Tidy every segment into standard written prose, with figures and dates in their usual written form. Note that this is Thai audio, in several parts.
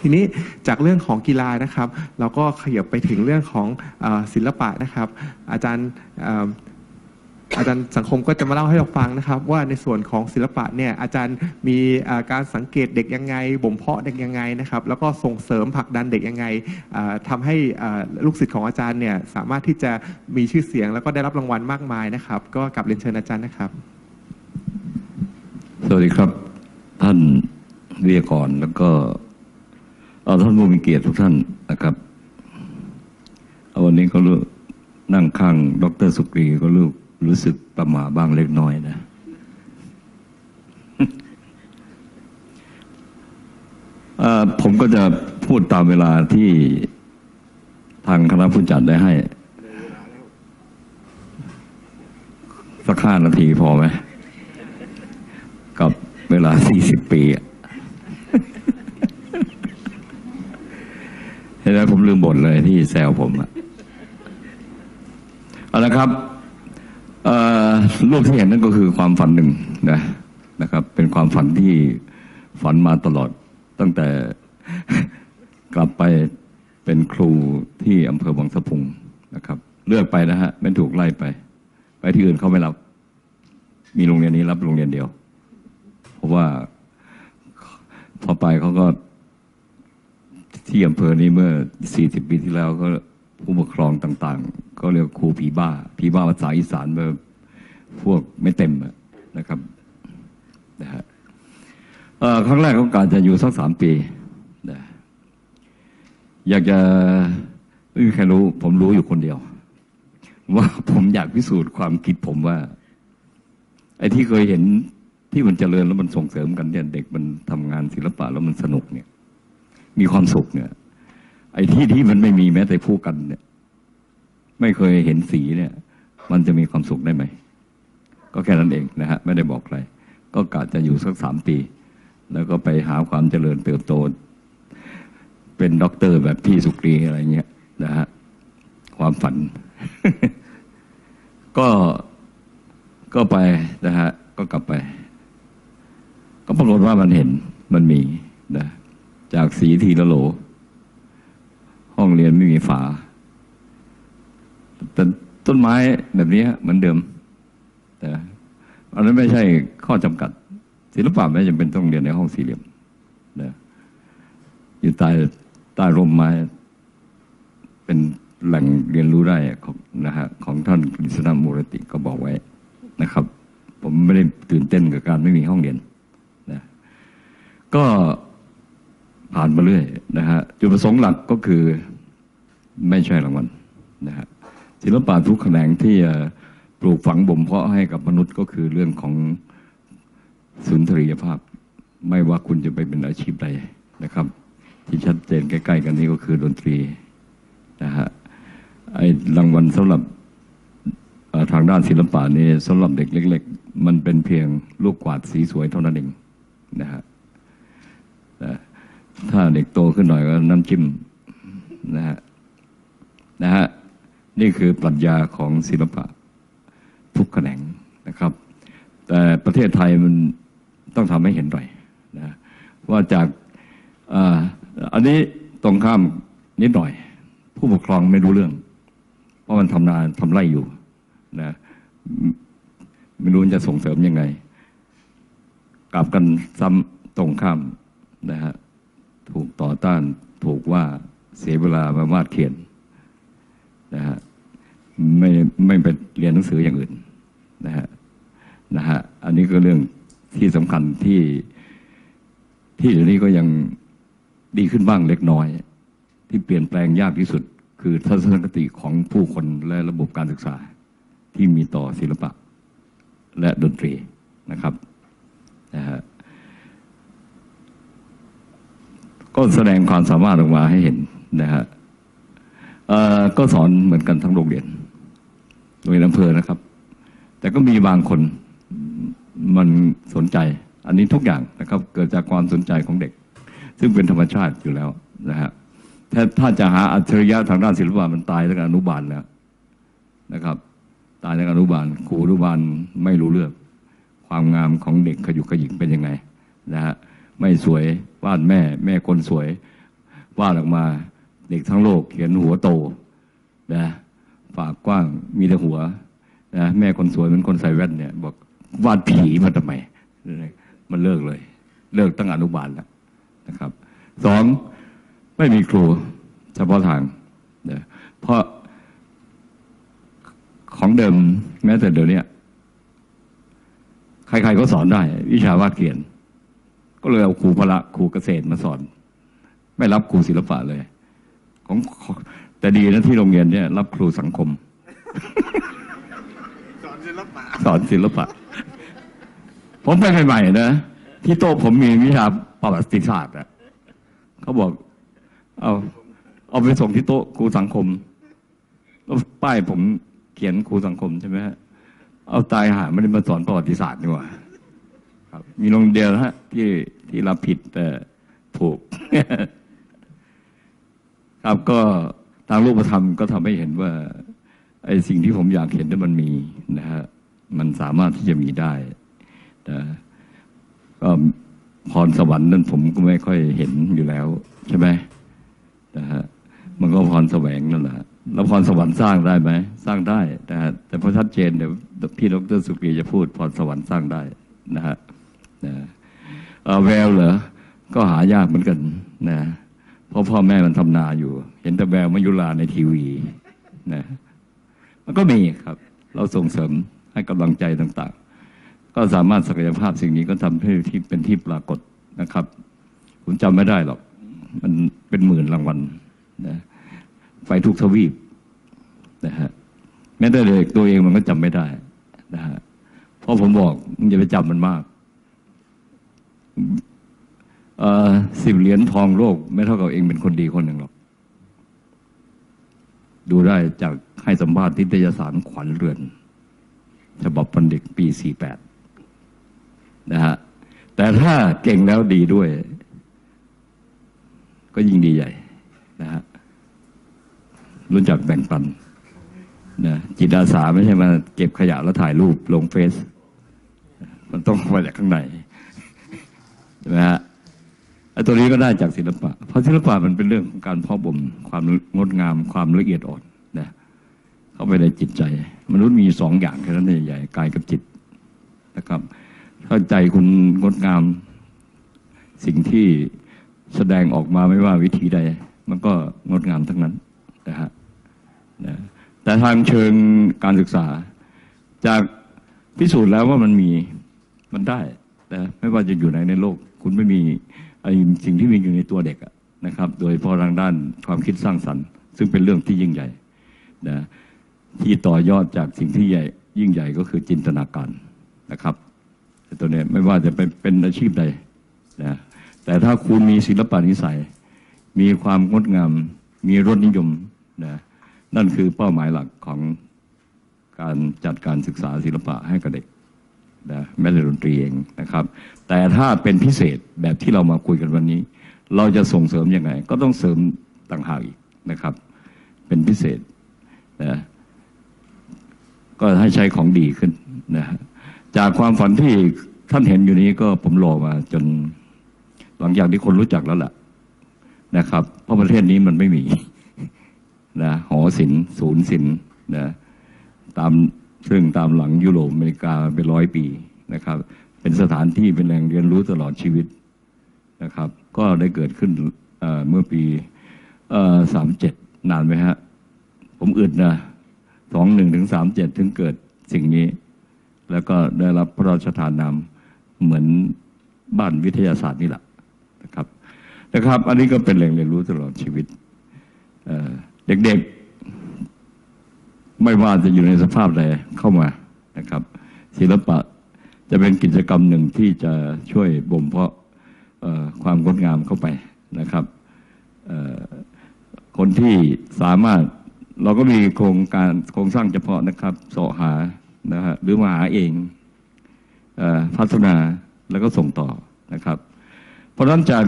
ทีนี้จากเรื่องของกีฬานะครับเราก็ขยับไปถึงเรื่องของศิลปะนะครับอาจารย์สังคมก็จะมาเล่าให้เราฟังนะครับว่าในส่วนของศิลปะเนี่ยอาจารย์มีการสังเกตเด็กยังไงบ่มเพาะเด็กยังไงนะครับแล้วก็ส่งเสริมผลักดันเด็กยังไงทำให้ลูกศิษย์ของอาจารย์เนี่ยสามารถที่จะมีชื่อเสียงแล้วก็ได้รับรางวัลมากมายนะครับก็กลับเรียนเชิญอาจารย์นะครับสวัสดีครับท่านเรียกรแล้วก็ท่านผู้มีเกียรติทุกท่านนะครับวันนี้ก็นั่งข้างดร.สุกรีก็รู้สึกประหม่าบ้างเล็กน้อยนะผมก็จะพูดตามเวลาที่ทางคณะผู้จัดได้ให้สัก5 นาทีพอไหมกับเวลา40 ปีเห็นไหมผมลืมบทเลยที่แซวผมเอาละครับรูปที่เห็นนั่นก็คือความฝันหนึ่งนะครับเป็นความฝันที่ฝันมาตลอดตั้งแต่กลับไปเป็นครูที่อำเภอวังสะพุงนะครับเลือกไปนะฮะไม่ถูกไล่ไปที่อื่นเขาไม่รับมีโรงเรียนนี้รับโรงเรียนเดียวเพราะว่าพอไปเขาก็ที่อำเภอนี้เมื่อ40 ปีที่แล้วก็ผู้ปกครองต่างๆก็เรียกครูผีบ้าภาษาอีสานแบบพวกไม่เต็มนะครับครั้งแรกเขากะจะอยู่สัก3 ปีอยากจะไม่มีใครรู้ผมรู้อยู่คนเดียวว่าผมอยากพิสูจน์ความคิดผมว่าไอ้ที่เคยเห็นที่มันเจริญแล้วมันส่งเสริมกันเนี่ยเด็กมันทำงานศิลปะแล้วมันสนุกเนี่ยมีความสุขเนี่ยไอ้ที่มันไม่มีแม้แต่พูดกันเนี่ยไม่เคยเห็นสีเนี่ยมันจะมีความสุขได้ไหมก็แค่นั้นเองนะฮะไม่ได้บอกใครก็กะจะอยู่สัก3 ปีแล้วก็ไปหาความเจริญเติบโตเป็นด็อกเตอร์แบบพี่สุกรีอะไรเงี้ยนะฮะความฝัน ก็ไปนะฮะก็กลับไปก็ปรากฏว่ามันเห็นมันมีนะจากสีทีละโหลห้องเรียนไม่มีฝาแต่ต้นไม้แบบนี้เหมือนเดิมแต่อันนั้นไม่ใช่ข้อจำกัดศิลปะไม่จำเป็นต้องเรียนในห้องสี่เหลี่ยมนะอยู่ใต้ร่มไม้เป็นแหล่งเรียนรู้ได้นะฮะของท่านกฤษณมูรติก็บอกไว้นะครับผมไม่ได้ตื่นเต้นกับการไม่มีห้องเรียนนะก็ผ่านมาเรื่อยนะฮะจุดประสงค์หลักก็คือไม่ใช่รางวัลนะฮะศิลปะทุกแขนงที่ปลูกฝังบ่มเพาะให้กับมนุษย์ก็คือเรื่องของสุนทรียภาพไม่ว่าคุณจะไปเป็นอาชีพใดนะครับที่ชัดเจนใกล้ๆกันนี้ก็คือดนตรีนะฮะไอ้รางวัลสำหรับทางด้านศิลปะนี่สำหรับเด็กเล็กๆมันเป็นเพียงลูกกวาดสีสวยเท่านั้นเองนะฮะถ้าเด็กโตขึ้นหน่อยก็น้ำจิ้มนะฮะนี่คือปรัชญาของศิลปะทุกแขนงนะครับแต่ประเทศไทยมันต้องทำให้เห็นหน่อยนะว่าจากอันนี้ตรงข้ามนิดหน่อยผู้ปกครองไม่รู้เรื่องเพราะมันทำนาทำไร่อยู่นะไม่รู้จะส่งเสริมยังไงกลับกันซ้ำตรงข้ามนะฮะถูกต่อต้านถูกว่าเสียเวลามาวาดเขียนนะฮะไม่ไปเรียนหนังสืออย่างอื่นนะฮะอันนี้ก็เรื่องที่สำคัญที่เดี๋ยวนี้ก็ยังดีขึ้นบ้างเล็กน้อยที่เปลี่ยนแปลงยากที่สุดคือทัศนคติของผู้คนและระบบการศึกษาที่มีต่อศิลปะและดนตรีนะครับนะฮะก็แสดงความสามารถออกมาให้เห็นนะฮะก็สอนเหมือนกันทั้งโรงเรียนอำเภอนะครับแต่ก็มีบางคนมันสนใจอันนี้ทุกอย่างนะครับเกิดจากความสนใจของเด็กซึ่งเป็นธรรมชาติอยู่แล้วนะฮะถ้าจะหาอัจฉริยะทางด้านศิลปะมันตายตั้งแต่อนุบาลแล้วนะครับตายตั้งแต่อนุบาลครูอนุบาลไม่รู้เรื่องความงามของเด็กขยุกขยิกเป็นยังไงนะฮะไม่สวยวาดแม่คนสวย ว่าออกมาเด็กทั้งโลกเขียนหัวโตนะฝากกว้างมีแต่หัวนะแม่คนสวยเหมือนคนใส่แว่นเนี่ยบอกวาดผีมาทำไมมันเลิกเลยเลิกตั้งอนุบาลแล้วนะครับสองไม่มีครูเฉพาะทางนะเพราะของเดิมแม้แต่เดี๋ยวนี้ใครๆก็สอนได้วิชาวาดเขียนก็เลยเอาครูพละครูเกษตรมาสอนไม่รับครูศิลปะเลยของแต่ดีนะที่โรงเรียนเนี่ยรับครูสังคมสอนศิลปะผมไปใหม่ๆนะที่โต๊ะผมมีวิชาประวัติศาสตร์อ่ะเขาบอกเอาไปส่งที่โต๊ะครูสังคมแล้วป้ายผมเขียนครูสังคมใช่ไหมฮะเอาตายหาไม่ได้มาสอนประวัติศาสตร์ดีกว่าครับมีโรงเรียนฮะที่รับผิดแต่ถูก ครับก็ทางรูปธรรมก็ทำให้เห็นว่าไอ้สิ่งที่ผมอยากเห็นนั้นมันมีนะฮะมันสามารถที่จะมีได้นะก็พรสวรรค์นั้นผมก็ไม่ค่อยเห็นอยู่แล้วใช่ไหมนะฮะมันก็พรแสวงนั่นแหละแล้วพรสวรรค์สร้างได้ไหมสร้างได้นะฮะแต่พอชัดเจนเดี๋ยวพี่ดร.สุกรีจะพูดพรสวรรค์สร้างได้นะฮะนะแววเหรอก็หายากเหมือนกันนะเพราะพ่อแม่มันทำนาอยู่เห็นแต่แววมายุราในทีวีนะมันก็มีครับเราส่งเสริมให้กำลังใจต่างๆก็สามารถศักยภาพสิ่งนี้ก็ทำให้ที่เป็นที่ปรากฏนะครับผมจำไม่ได้หรอกมันเป็นหมื่นรางวัล นะไปทุกทวีปนะฮะแม้แต่เด็กตัวเองมันก็จำไม่ได้นะฮะเพราะผมบอกมันจะไปจำมันมาก10 เหรียญทองโลกไม่เท่ากับเองเป็นคนดีคนหนึ่งหรอกดูได้จากให้สัมภาษณ์นิตยสารขวัญเรือนฉบับวันเด็กปี 48 นะฮะแต่ถ้าเก่งแล้วดีด้วยก็ยิ่งดีใหญ่นะฮะรู้จักแบ่งปันนะจิตอาสาไม่ใช่มาเก็บขยะแล้วถ่ายรูปลงเฟซมันต้องมาจากข้างในใช่ไหมฮะไอ้ตัวนี้ก็ได้จากศิลปะเพราะศิลปะมันเป็นเรื่องของการเพาะบ่มความงดงามความละเอียดอ่อนนะเข้าไปในจิตใจมนุษย์มี2 อย่างแค่นั้นใหญ่ๆกายกับจิตนะครับถ้าใจคุณงดงามสิ่งที่แสดงออกมาไม่ว่าวิธีใดมันก็งดงามทั้งนั้นนะฮะนะแต่ทางเชิงการศึกษาจากพิสูจน์แล้วว่ามันมีมันได้นะไม่ว่าจะอยู่ไหนในโลกคุณไม่มีไอ้สิ่งที่มีอยู่ในตัวเด็กนะครับโดยเฉพาะทางด้านความคิดสร้างสรรค์ซึ่งเป็นเรื่องที่ยิ่งใหญ่นะที่ต่อยอดจากสิ่งที่ใหญ่ยิ่งใหญ่ก็คือจินตนาการนะครับตัวนี้ไม่ว่าจะเป็นอาชีพใดนะแต่ถ้าคุณมีศิลปะนิสัยมีความงดงามมีรสนิยมนะนั่นคือเป้าหมายหลักของการจัดการศึกษาศิลปะให้กับเด็กนะแม้แต่ดนตรีเองนะครับแต่ถ้าเป็นพิเศษแบบที่เรามาคุยกันวันนี้เราจะส่งเสริมยังไงก็ต้องเสริมต่างหากอีกนะครับเป็นพิเศษนะก็ให้ใช้ของดีขึ้นนะจากความฝันที่ท่านเห็นอยู่นี้ก็ผมรอมาจนหลังจากที่คนรู้จักแล้วล่ะนะครับเพราะประเทศนี้มันไม่มีนะหอศิลป์ศูนย์ศิลป์นะตามซึ่งตามหลังยุโรปอเมริกาเป็น100 ปีนะครับเป็นสถานที่เป็นแหล่งเรียนรู้ตลอดชีวิตนะครับก็ได้เกิดขึ้นเมื่อปี37นานไหมฮะผมอึดนะ21 ถึง 37ถึงเกิดสิ่งนี้แล้วก็ได้รับพระราชทานนามเหมือนบ้านวิทยาศาสตร์นี่แหละนะครับอันนี้ก็เป็นแหล่งเรียนรู้ตลอดชีวิตเด็กๆไม่ว่าจะอยู่ในสภาพใดเข้ามานะครับศิลปะจะเป็นกิจกรรมหนึ่งที่จะช่วยบ่มเพาะความงดงามเข้าไปนะครับคนที่สามารถเราก็มีโครงสร้างเฉพาะนะครับเสาะหานะฮะหรือมาหาเองพัฒนาแล้วก็ส่งต่อนะครับเพราะฉะนั้นจาก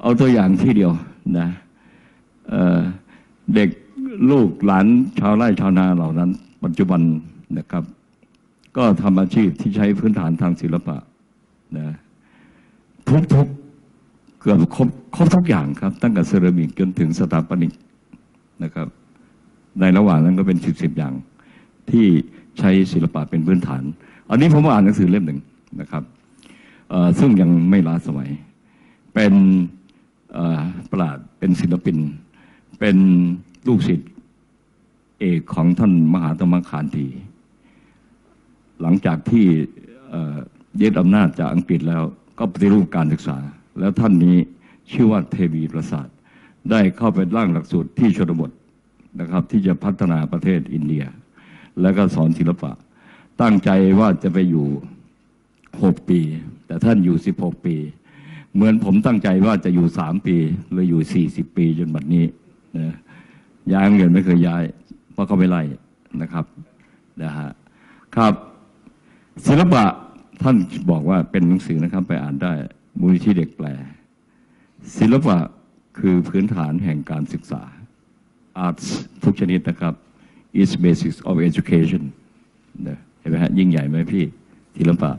เอาตัวอย่างที่เดียวนะเด็กลูกหลานชาวไร่ชาวนาเหล่านั้นปัจจุบันนะครับก็ทำอาชีพที่ใช้พื้นฐานทางศิลปะนะทุก เกือบครบทุกอย่างครับตั้งแต่เซรามิกจนถึงสถาปนิกนะครับในระหว่างนั้นก็เป็น10อย่างที่ใช้ศิลปะเป็นพื้นฐานอันนี้ผมอ่านหนังสือเล่มหนึ่งนะครับซึ่งยังไม่ล้าสมัยเป็นประหลาดเป็นศิลปินเป็นลูกศิษย์เอกของท่านมหาธรรมคานธีหลังจากที่ยึดอำนาจจากอังกฤษแล้วก็ปฏิรูปการศึกษาแล้วท่านนี้ชื่อว่าเทวีประสาทได้เข้าไปร่างหลักสูตรที่ชนบทนะครับที่จะพัฒนาประเทศอินเดียแล้วก็สอนศิลปะตั้งใจว่าจะไปอยู่6ปีแต่ท่านอยู่16ปีเหมือนผมตั้งใจว่าจะอยู่3ปีหรืออยู่40ปีจนบัดนี้นะย้ายเงินไม่เคยย้ายเพราะเขาไม่ไล่นะครับนะฮะครับศิลปะท่านบอกว่าเป็นหนังสือนะครับไปอ่านได้มูลนิธิเด็กแปลศิลปะคือพื้นฐานแห่งการศึกษา Arts ทุกชนิดนะครับ is basics of education นะเห็นไหมฮะยิ่งใหญ่ไหมพี่ศิลปะ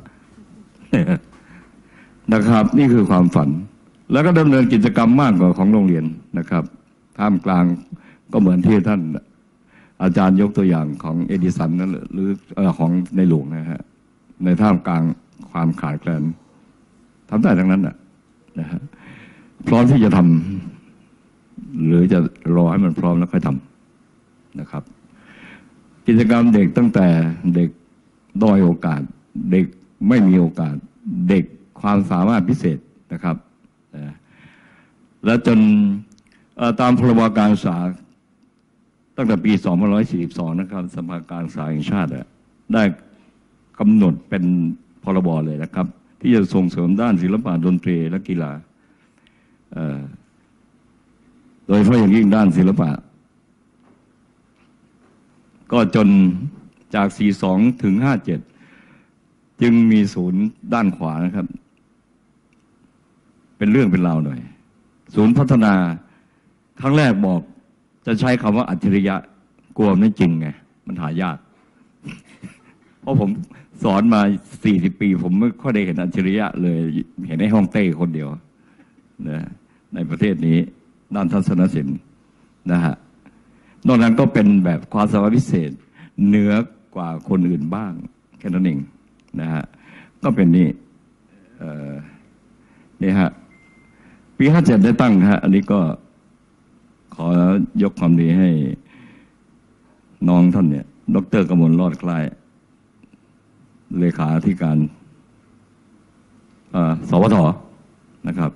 นะครับนี่คือความฝันแล้วก็ดำเนินกิจกรรมมากกว่าของโรงเรียนนะครับท่ามกลางก็เหมือนที่ท่านอาจารย์ยกตัวอย่างของเอดิสันนั่นหรือของในหลวงนะฮะในท่ามกลางความขาดแคลนทำได้ทั้งนั้นนะฮะพร้อมที่จะทำหรือจะรอให้มันพร้อมแล้วค่อยทำนะครับกิจกรรมเด็กตั้งแต่เด็กด้อยโอกาสเด็กไม่มีโอกาสเด็กความสามารถพิเศษนะครับและจนตามพรบการศึกษาตั้งแต่ปี2542นะครับสภาการศึกษาแห่งชาติได้กำหนดเป็นพรบเลยนะครับที่จะส่งเสริมด้านศิลปะดนตรีและกีฬาโดยเฉพาะอย่างยิ่งด้านศิลปะก็จนจาก42ถึง57จึงมีศูนย์ด้านขวานะครับเป็นเรื่องเป็นราวหน่อยศูนย์พัฒนาครั้งแรกบอกจะใช้คำว่าอัจฉริยะกลัวไม่จริงไงมันหายากเพราะผมสอนมา40ปีผมไม่ค่อยได้เห็นอัจฉริยะเลยเห็นในห้องเต้คนเดียวนะในประเทศนี้ด้านทัศนศิลป์นะฮะนอกนั้นก็เป็นแบบความสามารถพิเศษเหนือกว่าคนอื่นบ้างแค่นั้นเองนะฮะก็เป็นนี่นี่ฮะปี57ได้ตั้งฮะอันนี้ก็ขอยกความดีให้น้องท่านเนี่ยดร.กมลรอดคล้ายเลขาธิการสวท.นะครับ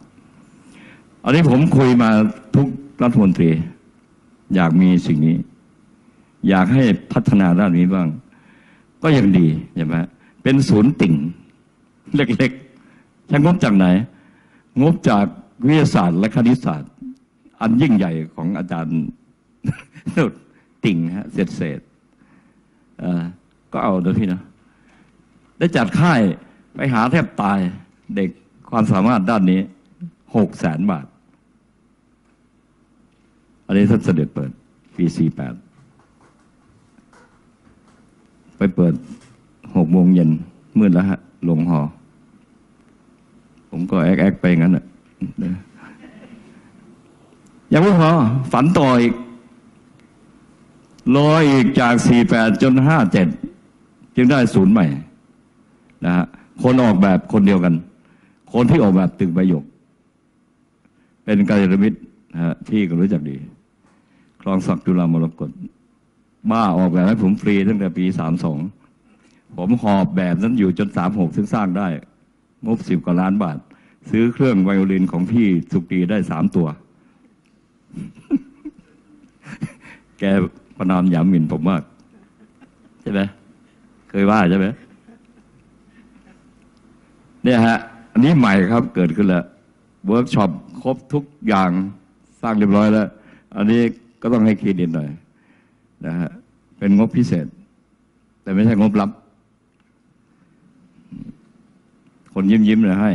อันนี้ผมคุยมาทุกรัฐมนตรีอยากมีสิ่งนี้อยากให้พัฒนาด้านนี้บ้างก็ยังดีใช่ไหมเป็นศูนย์ติ่งเล็กๆใช้งบจากไหนงบจากวิทยาศาสตร์และคณิตศาสตร์อันยิ่งใหญ่ของอาจารย์ติ่งฮะเศษก็เอาด้วยพี่นะได้จัดค่ายไปหาแทบตายเด็กความสามารถด้านนี้600,000 บาทอันนี้ท่านเสด็จเปิดปี48ไปเปิด18:00 น.มืดแล้วฮะลงหอผมก็แอ๊กๆไปงั้นน่ะยังไม่พอฝันต่ออีกรออีกจาก48จน57จึงได้ศูนย์ใหม่นะฮะคนออกแบบคนเดียวกันคนที่ออกแบบตึกใบหยกเป็นกัลยาณมิตรนะฮะที่ก็รู้จักดีคลองศักดิ์จุฬามรกตบ้าออกแบบให้ผมฟรีตั้งแต่ปี32ผมหอบแบบนั้นอยู่จน36ถึงสร้างได้งบ10 กว่าล้านบาทซื้อเครื่องไวโอลินของพี่สุกีได้3 ตัวแกประนามหยามหมิ่นผมมากใช่ไหมเคยว่าใช่ไหมเนี่ยฮะอันนี้ใหม่ครับเกิดขึ้นแล้วเวิร์กช็อปครบทุกอย่างสร้างเรียบร้อยแล้วอันนี้ก็ต้องให้เครดิตหน่อยนะฮะเป็นงบพิเศษแต่ไม่ใช่งบลับคนยิ้มๆเลยให้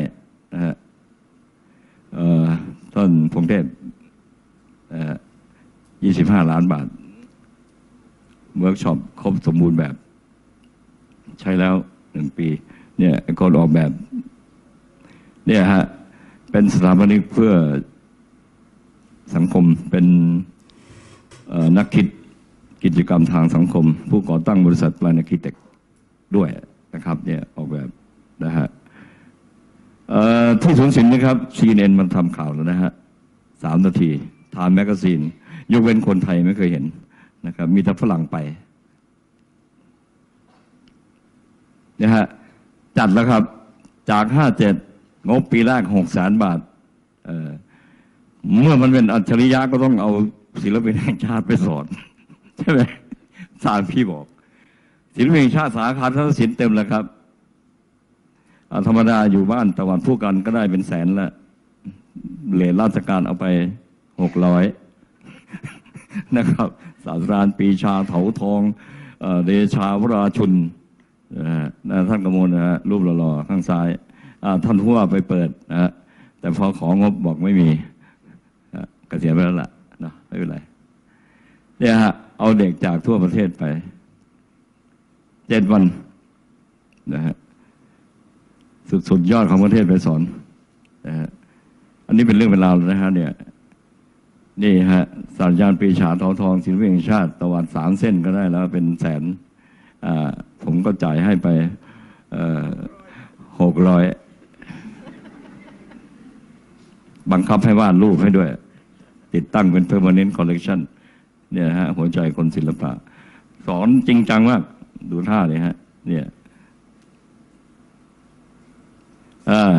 นะฮะท่านพงเทพ25 ล้านบาทเวิร์กช็อปครบสมบูรณ์แบบใช้แล้ว1 ปีเนี่ยคนออกแบบเนี่ยฮะ เป็นสถาปนิกเพื่อสังคมเป็นนักคิดกิจกรรมทางสังคมผู้ก่อตั้งบริษัทปลายนาคิเต็กด้วยนะครับเนี่ยออกแบบนะฮะที่สวนสินนะครับ CNN มันทำข่าวแล้วนะฮะ3 นาทีทามแมกกาซีนยกเว้นคนไทยไม่เคยเห็นนะครับมีแต่ฝรั่งไปนะฮะจัดแล้วครับจาก 57 งบปีแรก 600,000 บาทเมื่อมันเป็นอัจฉริยะก็ต้องเอาศิลปินแห่งชาติไปสอนใช่ไหมสารพี่บอกศิลปินแห่งชาติสาขาทัศนศิลป์เต็มแล้วครับธรรมดาอยู่บ้านตะวันผู้กันก็ได้เป็นแสนละเหรียญราชการเอาไป600 นะครับศาสตราจารย์ปีชาเถาทองเดชาวราชุนท่านกมลนะฮะรูปหล่อๆข้างซ้ายท่านผู้ว่าไปเปิดนะฮะแต่พอของงบบอกไม่มีเกษียณไปแล้วล่ะนะไม่เป็นไรเนี่ยฮะเอาเด็กจากทั่วประเทศไป7 วันนะฮะสุดยอดของประเทศไปสอนนะฮะอันนี้เป็นเรื่องเป็นราวนะฮะเนี่ยนี่ฮะศาสตราจารย์ปรีชาเถาทองศิลปินแห่งชาติตะวัน3 เส้นก็ได้แล้วเป็นแสนผมก็จ่ายให้ไป600บังคับให้วาดรูปให้ด้วยติดตั้งเป็น permanent collection เนี่ยฮะหัวใจคนศิลปะสอนจริงจังมากดูท่าเลยฮะเนี่ย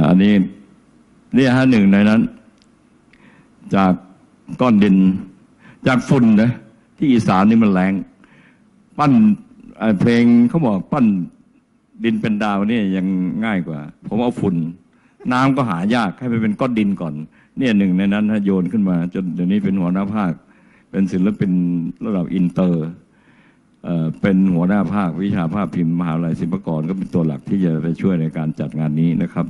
อันนี้เนี่ยฮะหนึ่งในนั้นจากก้อนดินจากฝุ่นนะที่อีสานนี่มันแรงปั้นเพลงเขาบอกปั้นดินเป็นดาวนี่ยังง่ายกว่าผมเอาฝุ่นน้ำก็หายากให้ไปเป็นก้อนดินก่อนเนี่ยหนึ่งในนั้นฮะโยนขึ้นมาจนเดี๋ยวนี้เป็นหัวหน้าภาคเป็นศิลปินระดับอินเตอร์เป็นหัวหน้าภาควิชาภาพพิมพ์มหาวิทยาลัยศิลปากรก็เป็นตัวหลักที่จะไปช่วยในการจัดงานนี้นะครับ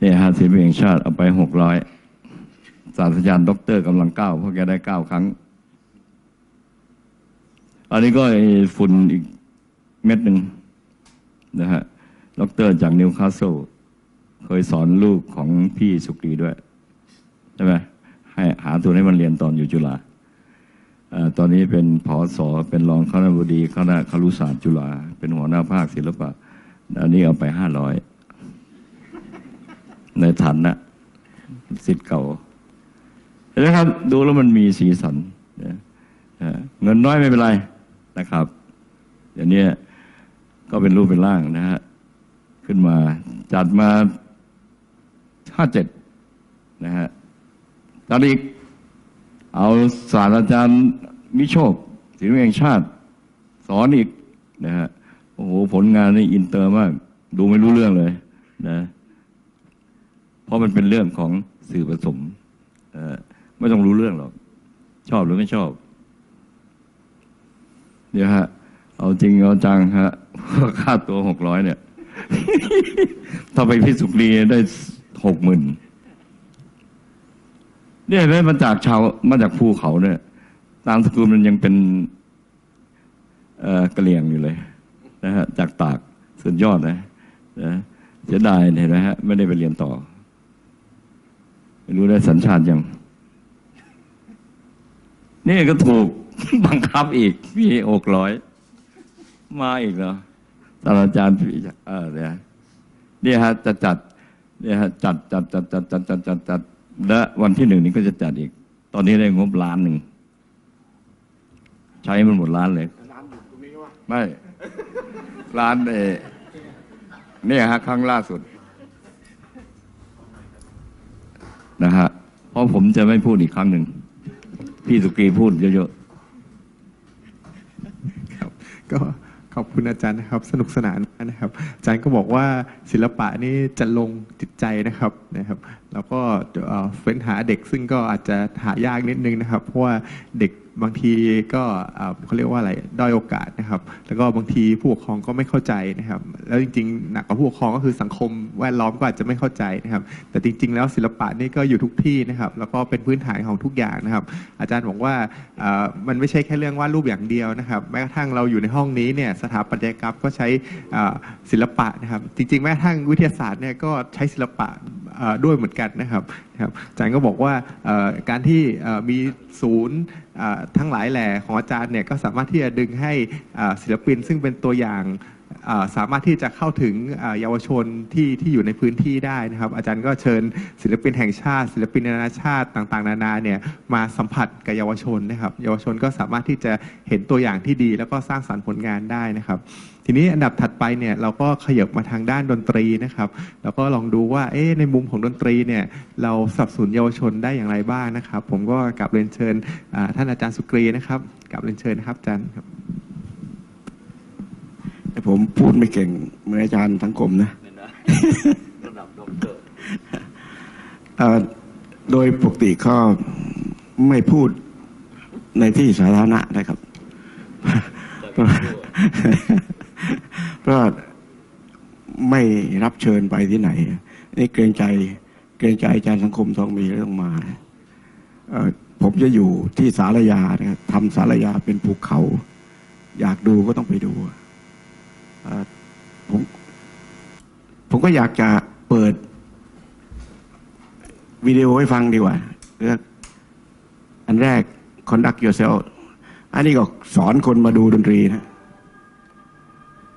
เนี่ยฮะศิลปินแห่งชาติเอาไป600ศาสตราจารย์ด็อกเตอร์กำลัง9เพราะแกได้9 ครั้งอันนี้ก็ฝุ่นอีกเม็ดหนึ่งนะฮะด็อกเตอร์จากนิวคาสเซิลเคยสอนลูกของพี่สุกรีด้วยใช่ไหมให้หาตัวให้มันเรียนตอนอยู่จุฬาตอนนี้เป็นผอ.ส.เป็นรองคณบดีคณะครุศาสตร์จุฬาเป็นหัวหน้าภาคศิลปะอันนี้เอาไป500ในฐานะศิษย์เก่านะครับดูแล้วมันมีสีสันเงินน้อยไม่เป็นไรนะครับอย่างนี้ก็เป็นรูปเป็นร่างนะฮะขึ้นมาจัดมา57นะฮะจัดอีกเอาศาสตราจารย์มิโชคศิลปินแห่งชาติสอนอีกนะฮะโอ้โหผลงานนี่อินเตอร์มากดูไม่รู้เรื่องเลยนะเพราะมันเป็นเรื่องของสื่อผสมไม่ต้องรู้เรื่องหรอกชอบหรือไม่ชอบเดี๋ยวฮะเอาจริงเอาจังฮะค่าตัว600เนี่ย ถ้าไปพี่สุกรีได้60,000เนี่ยแม้มาจากชาวมาจากภูเขาเนี่ยตามสกุลมันยังเป็นกะเหรี่ยงอยู่เลยนะฮะจากตากสุดยอดนะเสียดายเนี่ยนะฮะไม่ได้ไปเรียนต่อไม่รู้ได้สัญชาติยังนี่ก็ถูก บังคับอีกพี่600มาอีกเหรอศาสตราจารย์พี่เนี่ยฮะจะจัดเนี่ยฮะจัดและวันที่1นี้ก็จะจัดอีกตอนนี้ได้งบ1,000,000ใช้มันหมด1,000,000เลยร้านอยู่ตรงนี้วะไม่ร้านเนี่ยฮะครั้งล่าสุดนะฮะเพราะผมจะไม่พูดอีกครั้งหนึ่งพี่สุกรีพูดเยอะๆครับก็ขอบคุณอาจารย์นะครับสนุกสนานนะครับอาจารย์ก็บอกว่าศิลปะนี่จะลงจิตใจนะครับแล้วก็เฟ้นหาเด็กซึ่งก็อาจจะหายากนิดนึงนะครับเพราะว่าเด็ก บางทีก็เขาเรียกว่าอะไรด้อยโอกาสนะครับแล้วก็บางทีผู้ปกครองก็ไม่เข้าใจนะครับแล้วจริงๆหนักกว่าผู้ปกครองก็คือสังคมแวดล้อมก็อาจจะไม่เข้าใจนะครับแต่จริงๆแล้วศิลปะนี่ก็อยู่ทุกที่นะครับแล้วก็เป็นพื้นฐานของทุกอย่างนะครับอาจารย์บอกว่ามันไม่ใช่แค่เรื่องวาดรูปอย่างเดียวนะครับแม้กระทั่งเราอยู่ในห้องนี้เนี่ยสถาปัตยกรรมก็ใช้ศิลปะนะครับจริงๆแม้กระทั่งวิทยาศาสตร์เนี่ยก็ใช้ศิลปะด้วยเหมือนกันนะครับอาจารย์ก็บอกว่าการที่มีศูนย์ทั้งหลายแหล่ของอาจารย์เนี่ยก็สามารถที่จะดึงให้ศิลปินซึ่งเป็นตัวอย่างสามารถที่จะเข้าถึงเยาวชนที่อยู่ในพื้นที่ได้นะครับอาจารย์ก็เชิญศิลปินแห่งชาติศิลปินนานาชาติต่างๆนานาเนี่ยมาสัมผัสกับเยาวชนนะครับเยาวชนก็สามารถที่จะเห็นตัวอย่างที่ดีแล้วก็สร้างสรรค์ผลงานได้นะครับทีนี้อันดับถัดไปเนี่ยเราก็ขยับมาทางด้านดนตรีนะครับแล้วก็ลองดูว่าในมุมของดนตรีเนี่ยเราสนับสนุนเยาวชนได้อย่างไรบ้างนะครับผมก็กลับเรียนเชิญท่านอาจารย์สุกรีนะครับกลับเรียนเชิญนะครับอาจารย์ครับผมพูดไม่เก่งเหมือนอาจารย์ทั้งกรมนะระดับด็อกเตอร์โดยปกติก็ไม่พูดในที่สาธารณะนะครับเพราะไม่รับเชิญไปที่ไหนนี่เกรงใจอาจารย์สังคมทองมีเรื่องมาผมจะอยู่ที่ศาลายานะครับทำศาลายาเป็นภูเขาอยากดูก็ต้องไปดูผมก็อยากจะเปิดวิดีโอให้ฟังดีกว่าอันแรก Conduct Yourself อันนี้ก็สอนคนมาดูดนตรีนะ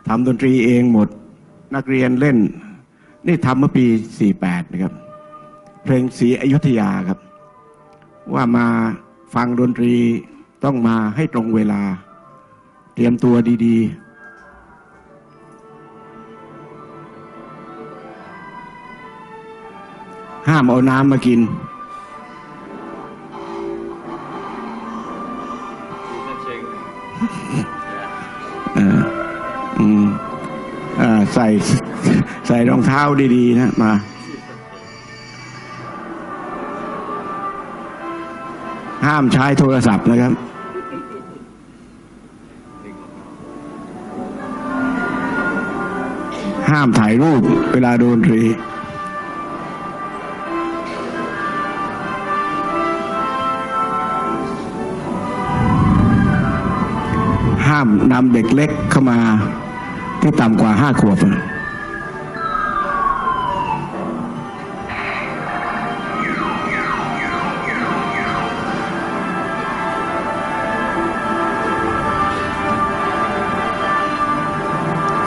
ทำดนตรีเองหมดนักเรียนเล่นนี่ทำเมื่อปี48นะครับเพลงศรีอยุธยาครับว่ามาฟังดนตรีต้องมาให้ตรงเวลาเตรียมตัวดีๆห้ามเอาน้ำมากินใส่รองเท้าดีๆนะมาห้ามใช้โทรศัพท์นะครับห้ามถ่ายรูปเวลาดนตรีนำเด็กเล็กเข้ามาที่ต่ำกว่า5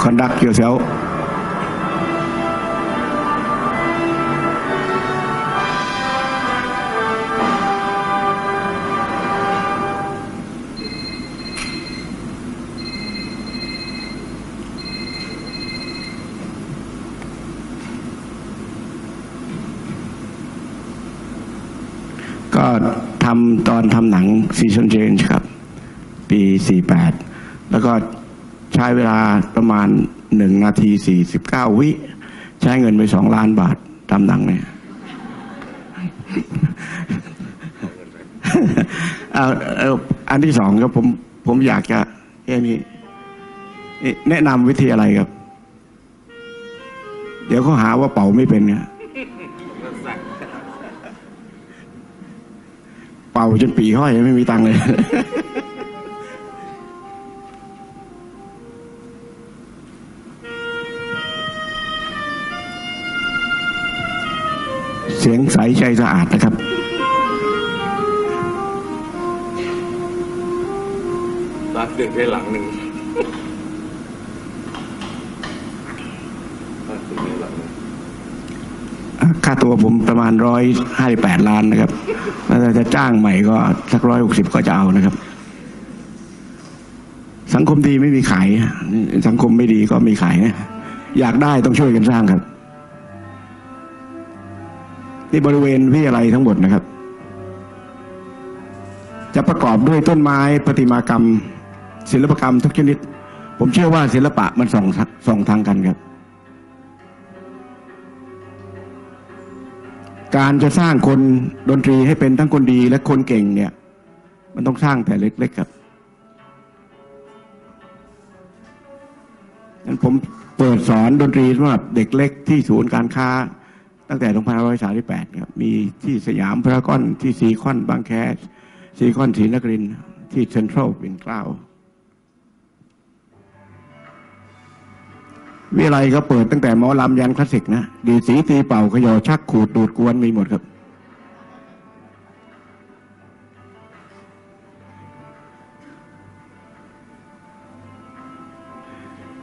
ขวบConduct Yourselfตอนทำหนัง Season Change ครับปี 48แล้วก็ใช้เวลาประมาณ1 นาที 49 วิใช้เงินไป2 ล้านบาททำหนังเนี่ย อันที่สองครับผมอยากจะนี่แนะนำวิธีอะไรครับเดี๋ยวเขาหาว่าเป่าไม่เป็นเนี่ยเป่าจนปีห้อยไม่มีตังค์เลย เสียงใสใจสะอาดนะครับรักเด็กได้หลังหนึ่งค่าตัวผมประมาณ158 ล้านนะครับแล้วจะจ้างใหม่ก็สัก160ก็จะเอานะครับสังคมดีไม่มีขายสังคมไม่ดีก็มีขายนะอยากได้ต้องช่วยกันสร้างครับนี่บริเวณวิทยาลัยทั้งหมดนะครับจะประกอบด้วยต้นไม้ประติมากรรมศิลปกรรมทุกชนิดผมเชื่อว่าศิลปะมันส่องทางกันครับการจะสร้างคนดนตรีให้เป็นทั้งคนดีและคนเก่งเนี่ย มันต้องสร้างแต่เล็กๆครับงั้นผมเปิดสอนดนตรีสำหรับเด็กเล็กที่ศูนย์การค้าตั้งแต่2538ครับมีที่สยามพารากอนที่ซีคอนบางแคซีคอนศรีนครินทร์ที่เซ็นทรัลปิ่นเกล้าวิไลก็เปิดตั้งแต่หมอลำยันคลาสสิกนะดีสีตีเป่าขยอชักขูดดูดกวนมีหมดครับ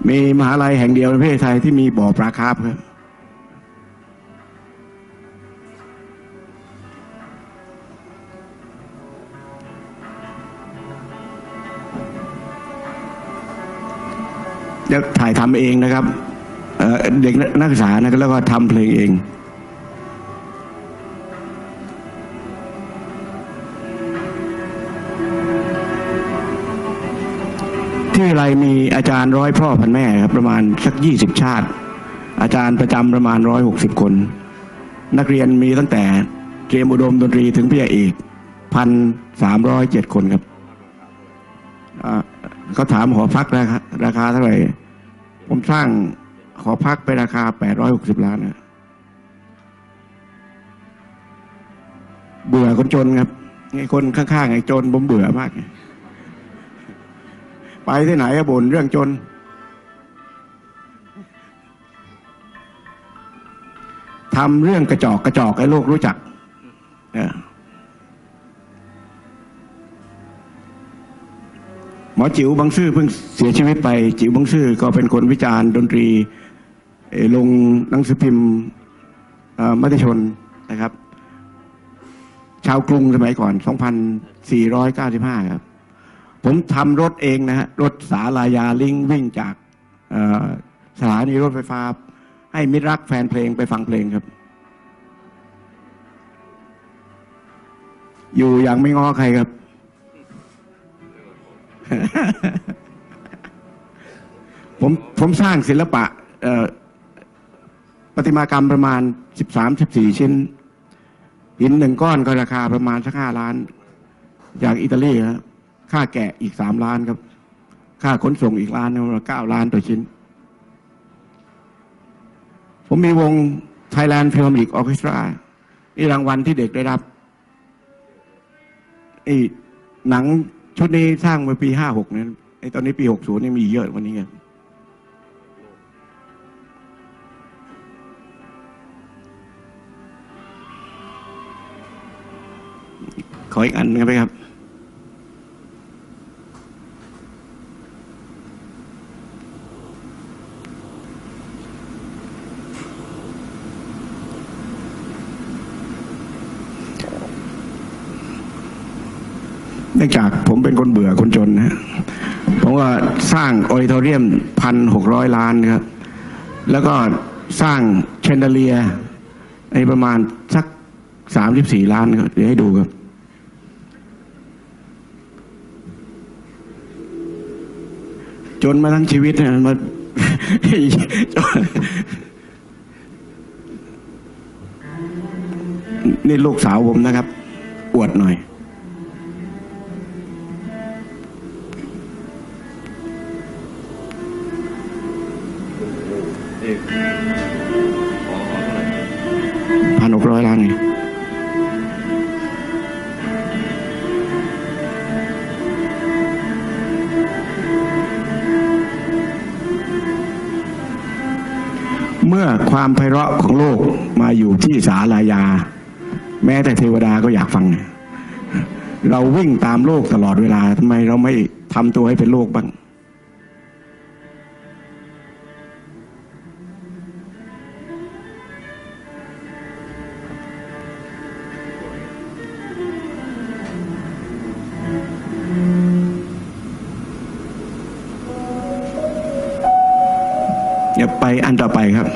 มีมหาลัยแห่งเดียวในประเทศไทยที่มีบ่อปลาคาร์ฟครับจะถ่ายทำเองนะครับเด็กนักศึกษานะครับแล้วก็ทำเพลงเองที่ไรมีอาจารย์ร้อยพ่อพันแม่ครับประมาณสัก20ชาติอาจารย์ประจำประมาณ160คนนักเรียนมีตั้งแต่เตรียมอุดมดนตรีถึงปริญญาเอก1,307คนครับเขาถามหอพักราคาเท่าไหร่ผมสร้างหอพักไปราคา860ล้านนะเบื่อคนจนครับไอ้คนข้างๆไอ้จนผมเบื่อมากไปที่ไหนก็บ่นเรื่องจนทำเรื่องกระจอกให้โลกรู้จักหมอจิ๋วบางซื่อเพิ่งเสียชีวิตไปจิ๋วบางซื่อก็เป็นคนวิจารณ์ดนตรีลงหนังสือพิมพ์มติชนนะครับชาวกรุงสมัยก่อน2495ครับผมทำรถเองนะฮะรถสาลายาลิงวิ่งจากสถานีรถไฟฟ้าให้มิตรรักแฟนเพลงไปฟังเพลงครับอยู่อย่างไม่ง้อใครครับ ผมสร้างศิลปะประติมากรรมประมาณ 13-14 ชิ้นหิน1 ก้อนก็ราคาประมาณสัก5 ล้านจากอิตาลีครับค่าแกะอีก3 ล้านครับค่าขนส่งอีกล้านนึง9 ล้านต่อชิ้นผมมีวง Thailand Philharmonic Orchestra นี่รางวัลที่เด็กได้รับไอ้หนังชุดนี้สร้างเมื่อปี56เนี่ยไอ้ตอนนี้ปี60นี่มีเยอะวันนี้ครับขออีกอันนึงครับเนื่องจากผมเป็นคนเบื่อคนจนนะผมก็สร้างออดิโทเรียม 1,600 ล้านครับแล้วก็สร้างแชนเดเลียในประมาณสัก34 ล้านครับเดี๋ยวให้ดูครับจนมาทั้งชีวิตเนี่ยมา นี่ลูกสาวผมนะครับอวดหน่อย1,600 ล้านนี่เมื่อความไพเราะของโลกมาอยู่ที่ศาลายาแม้แต่เทวดาก็อยากฟังเราวิ่งตามโลกตลอดเวลาทำไมเราไม่ทำตัวให้เป็นโลกบ้างไปอันต่อไปครับว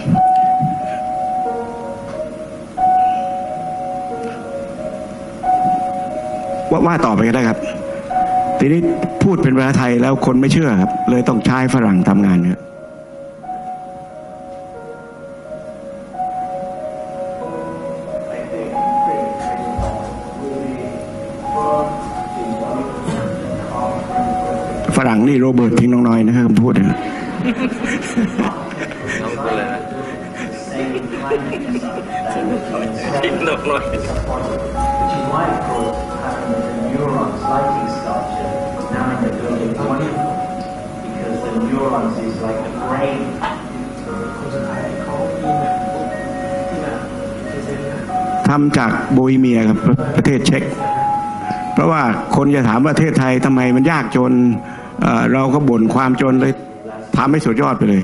่าต่อไปก็ได้ครับทีนี้พูดเป็นภาษาไทยแล้วคนไม่เชื่อครับเลยต้องใช้ฝรั่งทำงานครับ งนี่โรเบิร์ตทิ้งน้องน้อยนะครับคำพูดนะทิ้งน้องน้อยทำจากโบฮีเมียครับประเทศเช็กเพราะว่าคนจะถามประเทศไทยทำไมมันยากจนเราก็บ่นความจนเลยทำให้สุดยอดไปเลย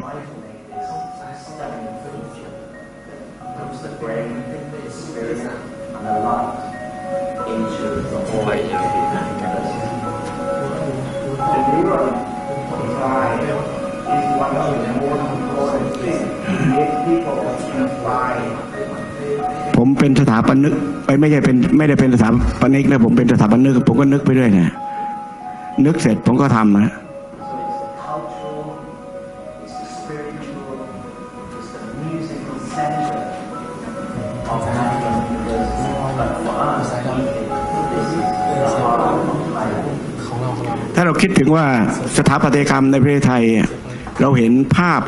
ผมเป็นสถาปนิกไปไม่ใช่เป็นไม่ได้เป็นสถาปนิกนะผมเป็นสถาปนิกผมก็นึกไปด้วยนะนึกเสร็จผมก็ทำนะถ้าเราคิดถึงว่าสถาปัตยกรรมในประเทศไทยเราเห็นภาพ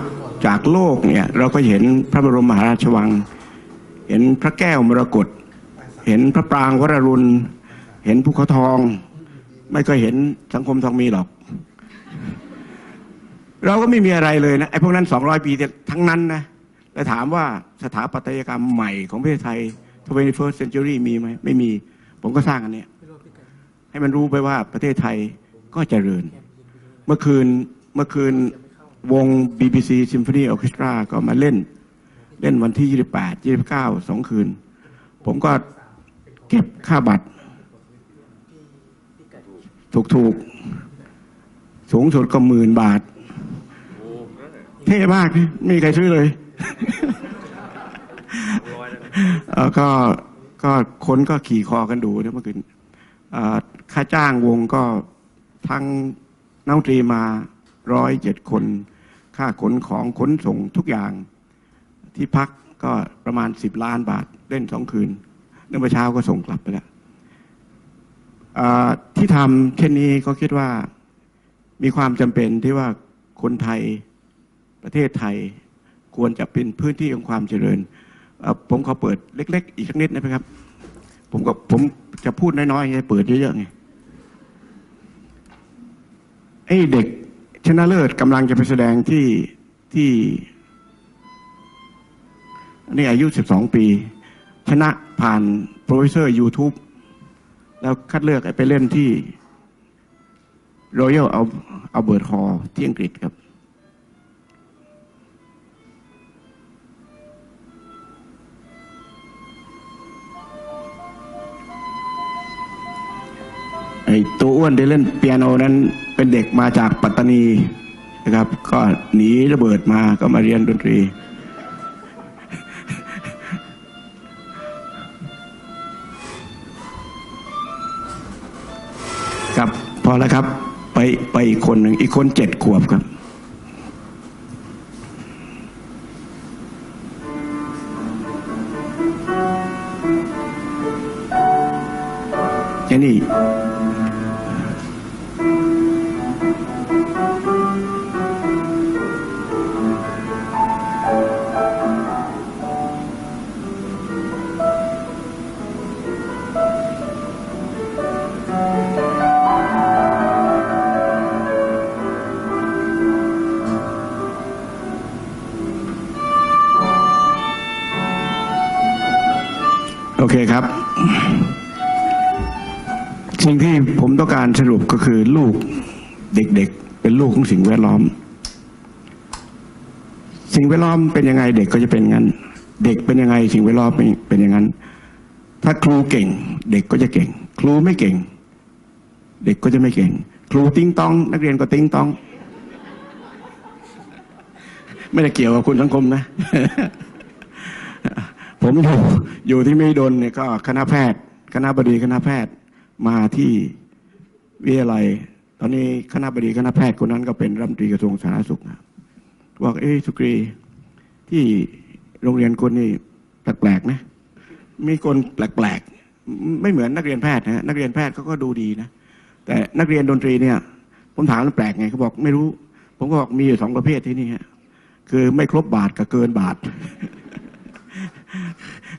จากโลกเนี่ยเราก็เห็นพระบรมมหาราชวังเห็นพระแก้วมรกตเห็นพระปรางวรรุณเห็นภูเขาทองไม่ก็เห็นสังคมทองมีหรอกเราก็ไม่มีอะไรเลยนะไอ้พวกนั้น200ปีทั้งนั้นนะแต่ถามว่าสถาปัตยกรรมใหม่ของประเทศไทย 21st century มีไหมไม่มีผมก็สร้างอันนี้ให้มันรู้ไปว่าประเทศไทยก็เจริญเมื่อคืนวง BBC Symphony Orchestra ก็มาเล่นวันที่28-29 2คืนผมก็เก็บค่าบัตรถูกสูงสุดก็10,000 บาทเท่มากไม่มีใครซื้อเลย ก็คนก็ขี่คอกันดูนะเมื่อคืนค่าจ้างวงก็ทั้งนักดนตรีมา107 คนค่าขนของขนส่งทุกอย่างที่พักก็ประมาณ10 ล้านบาทเล่น2 คืนเมื่อเช้าก็ส่งกลับไปแล้วที่ทำเช่นนี้ก็คิดว่ามีความจำเป็นที่ว่าคนไทยประเทศไทยควรจะเป็นพื้นที่ของความเจริญผมขอเปิดเล็กๆอีกสักนิดนะครับผมจะพูดน้อยๆให้เปิดเยอะๆไงไอ้เด็กชนะเลิศกำลังจะไปแสดงที่นี่อายุ12 ปีชนะผ่านโปรดิวเซอร์ YouTube แล้วคัดเลือกไปเล่นที่ Royal Albert Hall ที่อังกฤษครับไอตัวอ้วนได้เล่นเปียโนนั้นเป็นเด็กมาจากปัตตานีนะครับก็หนีระเบิดมาก็มาเรียนดนตรีครับพอแล้วครับไปอีกคนหนึ่งอีกคน7 ขวบครับแค่นี้โอเคครับสิ่งที่ผมต้องการสรุปก็คือลูกเด็กๆเป็นลูกของสิ่งแวดล้อมสิ่งแวดล้อมเป็นยังไงเด็กก็จะเป็นงั้นเด็กเป็นยังไงสิ่งแวดล้อมเป็นอย่างนั้นถ้าครูเก่งเด็กก็จะเก่งครูไม่เก่งเด็กก็จะไม่เก่งครูติ้งต้องนักเรียนก็ติ้งต้องไม่ได้เกี่ยวกับคุณสังคมนะผมอยู่ที่ไม่โดนเนี่ยก็คณะบดีคณะแพทย์มาที่วิทยาลัยตอนนี้คณะบดีคณะแพทย์คนนั้นก็เป็นรัฐมนตรีกระทรวงสาธารณสุขนะบอกสุกรีที่โรงเรียนคนนี้แปลกๆนะมีคนแปลกๆไม่เหมือนนักเรียนแพทย์นะนักเรียนแพทย์เขาก็ดูดีนะแต่นักเรียนดนตรีเนี่ย ผมถามแล้วแปลกไงเขาบอกไม่รู้ผมก็บอกมีอยู่สองประเภทที่นี่ฮะคือไม่ครบบาทกับเกินบาท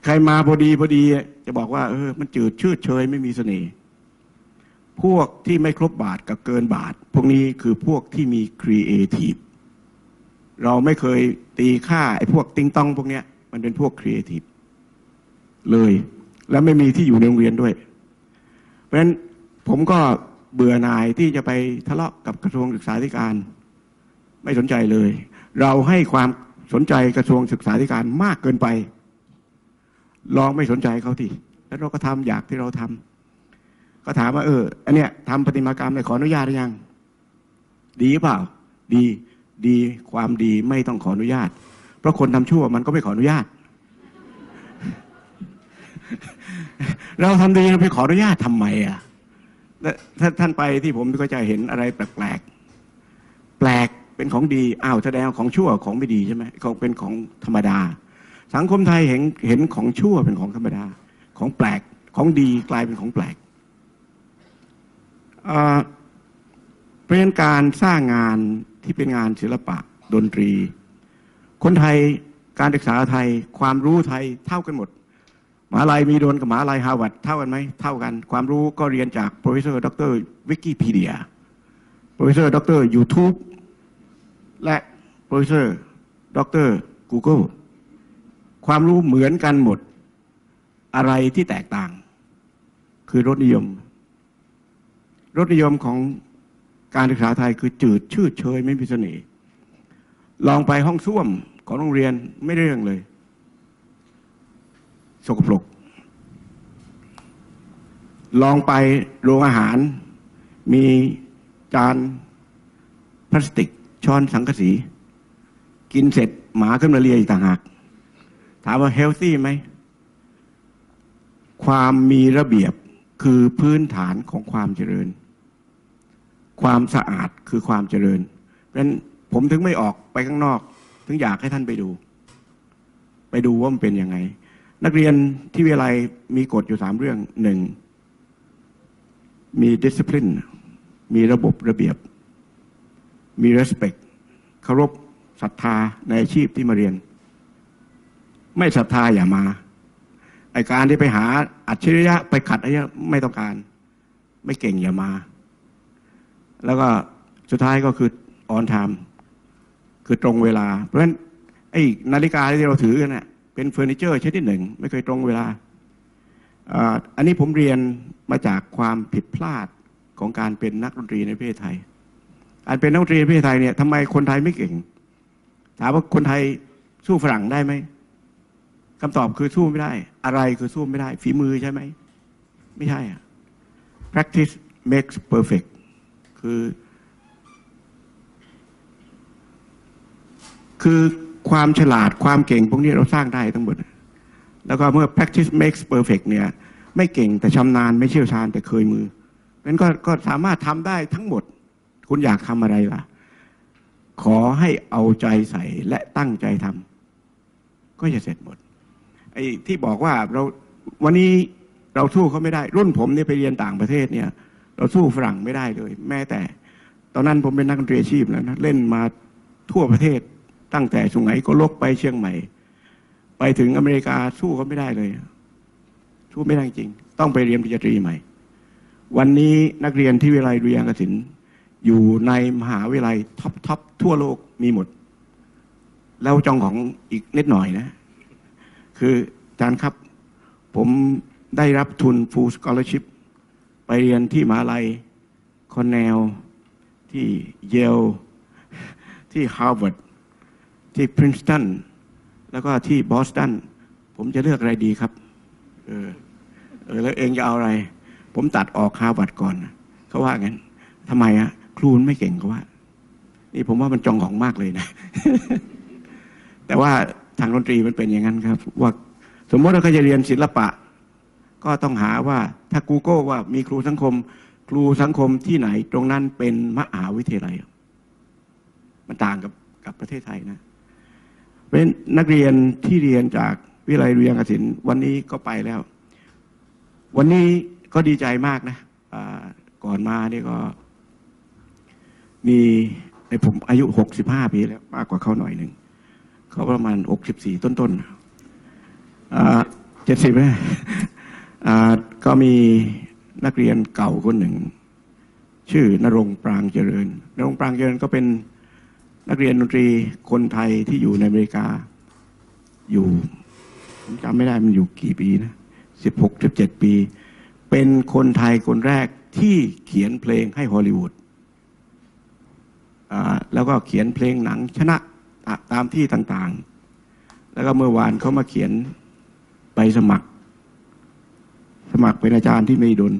ใครมาพอดีจะบอกว่ามันจืดชืดเชยไม่มีเสน่ห์พวกที่ไม่ครบบาทกับเกินบาทพวกนี้คือพวกที่มีครีเอทีฟเราไม่เคยตีค่าไอ้พวกติงตองพวกเนี้ยมันเป็นพวกครีเอทีฟเลยและไม่มีที่อยู่ในโรงเรียนด้วยเพราะฉะนั้นผมก็เบื่อหน่ายที่จะไปทะเลาะกับกระทรวงศึกษาธิการไม่สนใจเลยเราให้ความสนใจกระทรวงศึกษาธิการมากเกินไปลองไม่สนใจเขาทีแล้วเราก็ทำอยากที่เราทำก็ถามว่าอันเนี้ยทำประติมากรรมเนี่ยขออนุญาตหรือยังดีเปล่าดีความดีไม่ต้องขออนุญาตเพราะคนทำชั่วมันก็ไม่ขออนุญาต เราทำดีเราไปขออนุญาตทำไมอ่ะถ้าท่านไปที่ผมก็จะเห็นอะไรแปลกแปลกแปลกเป็นของดีอ้าวแสดงของชั่วของไม่ดีใช่ไหมก็เป็นของธรรมดาสังคมไทยเห็นของชั่วเป็นของธรรมดาของแปลกของดีกลายเป็นของแปลกเป็นการสร้างงานที่เป็นงานศิลปะดนตรีคนไทยการศึกษาไทยความรู้ไทยเท่ากันหมดมหาลัยมีโดนกับมหาลัยฮาร์วาร์ดเท่ากันไหมเท่ากันความรู้ก็เรียนจาก professor doctor wikipedia professor doctor youtube และ professor doctor google ความรู้เหมือนกันหมดอะไรที่แตกต่างคือรสนิยมของการศึกษาไทยคือจืดชืดเชยไม่มีเสน่ห์ลองไปห้องส้วมของโรงเรียนไม่ได้เรื่องเลยสกปรกลองไปโรงอาหารมีจานพลาสติกช้อนสังกะสีกินเสร็จหมาขึ้นมาเลียอีกต่างหากถามว่าเฮลตี้ไหมความมีระเบียบคือพื้นฐานของความเจริญความสะอาดคือความเจริญเพราะฉะนั้นผมถึงไม่ออกไปข้างนอกถึงอยากให้ท่านไปดูว่ามันเป็นยังไงนักเรียนที่วิทยาลัยมีกฎอยู่สามเรื่องหนึ่งมี discipline มีระบบระเบียบมี respect เคารพศรัทธาในอาชีพที่มาเรียนไม่ศรัทธาอย่ามาไอ้การที่ไปหาอัจฉริยะไปขัดอะไรไม่ต้องการไม่เก่งอย่ามาแล้วก็สุดท้ายก็คือ on time คือตรงเวลาเพราะฉะนั้นไอ้นาฬิกาที่เราถือกันเนี่ยเป็นเฟอร์นิเจอร์ชนิดหนึ่งไม่เคยตรงเวลา อันนี้ผมเรียนมาจากความผิดพลาดของการเป็นนักดนตรีในประเทศไทยอันเป็นนักดนตรีในประเทศไทยเนี่ยทำไมคนไทยไม่เก่งถามว่าคนไทยสู้ฝรั่งได้ไหมคำตอบคือสู้ไม่ได้อะไรคือสู้ไม่ได้ฝีมือใช่ไหมไม่ใช่ practice makes perfect คือความฉลาดความเก่งพวกนี้เราสร้างได้ทั้งหมดแล้วก็เมื่อ practice makes perfect เนี่ยไม่เก่งแต่ชำนาญไม่เชี่ยวชาญแต่เคยมืองั้นก็สามารถทำได้ทั้งหมดคุณอยากทำอะไรล่ะขอให้เอาใจใส่และตั้งใจทำก็จะเสร็จหมดไอ้ที่บอกว่าเราวันนี้เราสู้เขาไม่ได้รุ่นผมเนี่ยไปเรียนต่างประเทศเนี่ยเราสู้ฝรั่งไม่ได้เลยแม้แต่ตอนนั้นผมเป็นนักดนตรีอาชีพแล้วนะเล่นมาทั่วประเทศตั้งแต่สุไหงโกลกไปเชียงใหม่ไปถึงอเมริกาสู้เขาไม่ได้เลยสู้ไม่ได้จริงต้องไปเรียนปริญญาตรีใหม่วันนี้นักเรียนที่วิทยาลัยดุริยางคศิลป์อยู่ในมหาวิทยาลัยท็อปทั่วโลกมีหมดแล้วจองของอีกนิดหน่อยนะคืออาจารย์ครับผมได้รับทุน Full Scholarship ไปเรียนที่มหาลัยคอนเนลที่เยลที่ฮาร์วาร์ดที่ Princeton แล้วก็ที่ Boston ผมจะเลือกอะไรดีครับแล้วเองจะเอาอะไรผมตัดออก Harvard ก่อนเขาว่างั้นทำไมอะครูไม่เก่งเขาว่านี่ผมว่ามันจองของมากเลยนะ แต่ว่าทางดนตรีมันเป็นอย่างนั้นครับว่าสมมติเราจะเรียนศิลปะก็ต้องหาว่าถ้า Google ว่ามีครูสังคมที่ไหนตรงนั้นเป็นมหาวิทยาลัยมันต่างกับประเทศไทยนะเป็นนักเรียนที่เรียนจากวิทยาลัยดุริยางคศิลป์วันนี้ก็ไปแล้ววันนี้ก็ดีใจมากนะก่อนมานี่ก็ มีในผมอายุ65ปีแล้วมากกว่าเขาหน่อยหนึ่งเขาประมาณ64ต้นๆ70ไหมก็มีนักเรียนเก่าคนหนึ่งชื่อนรงปรางเจริญก็เป็นนักเรียนดนตรีคนไทยที่อยู่ในอเมริกาอยู่ผมจำไม่ได้มันอยู่กี่ปีนะ16-17ปีเป็นคนไทยคนแรกที่เขียนเพลงให้ฮอลลีวูดแล้วก็เขียนเพลงหนังชนะตามที่ต่างๆแล้วก็เมื่อวานเขามาเขียนไปสมัครเป็นอาจารย์ที่ไม่ดน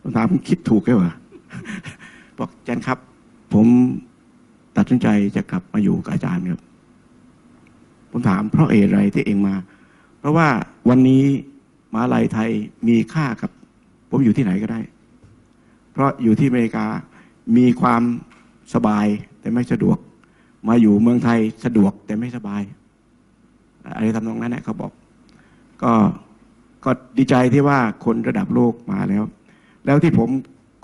ผมถามคุณคิดถูกไหมวะบอกอาจารย์ครับผมตัดสินใจจะกลับมาอยู่กับอาจารย์ครับผมถามเพราะอะไรที่เองมาเพราะว่าวันนี้มหาวิทยาลัยไทยมีค่ากับผมอยู่ที่ไหนก็ได้เพราะอยู่ที่อเมริกามีความสบายแต่ไม่สะดวกมาอยู่เมืองไทยสะดวกแต่ไม่สบายอะไรทำนองนั้นนะเขาบอกก็ดีใจที่ว่าคนระดับโลกมาแล้วที่ผม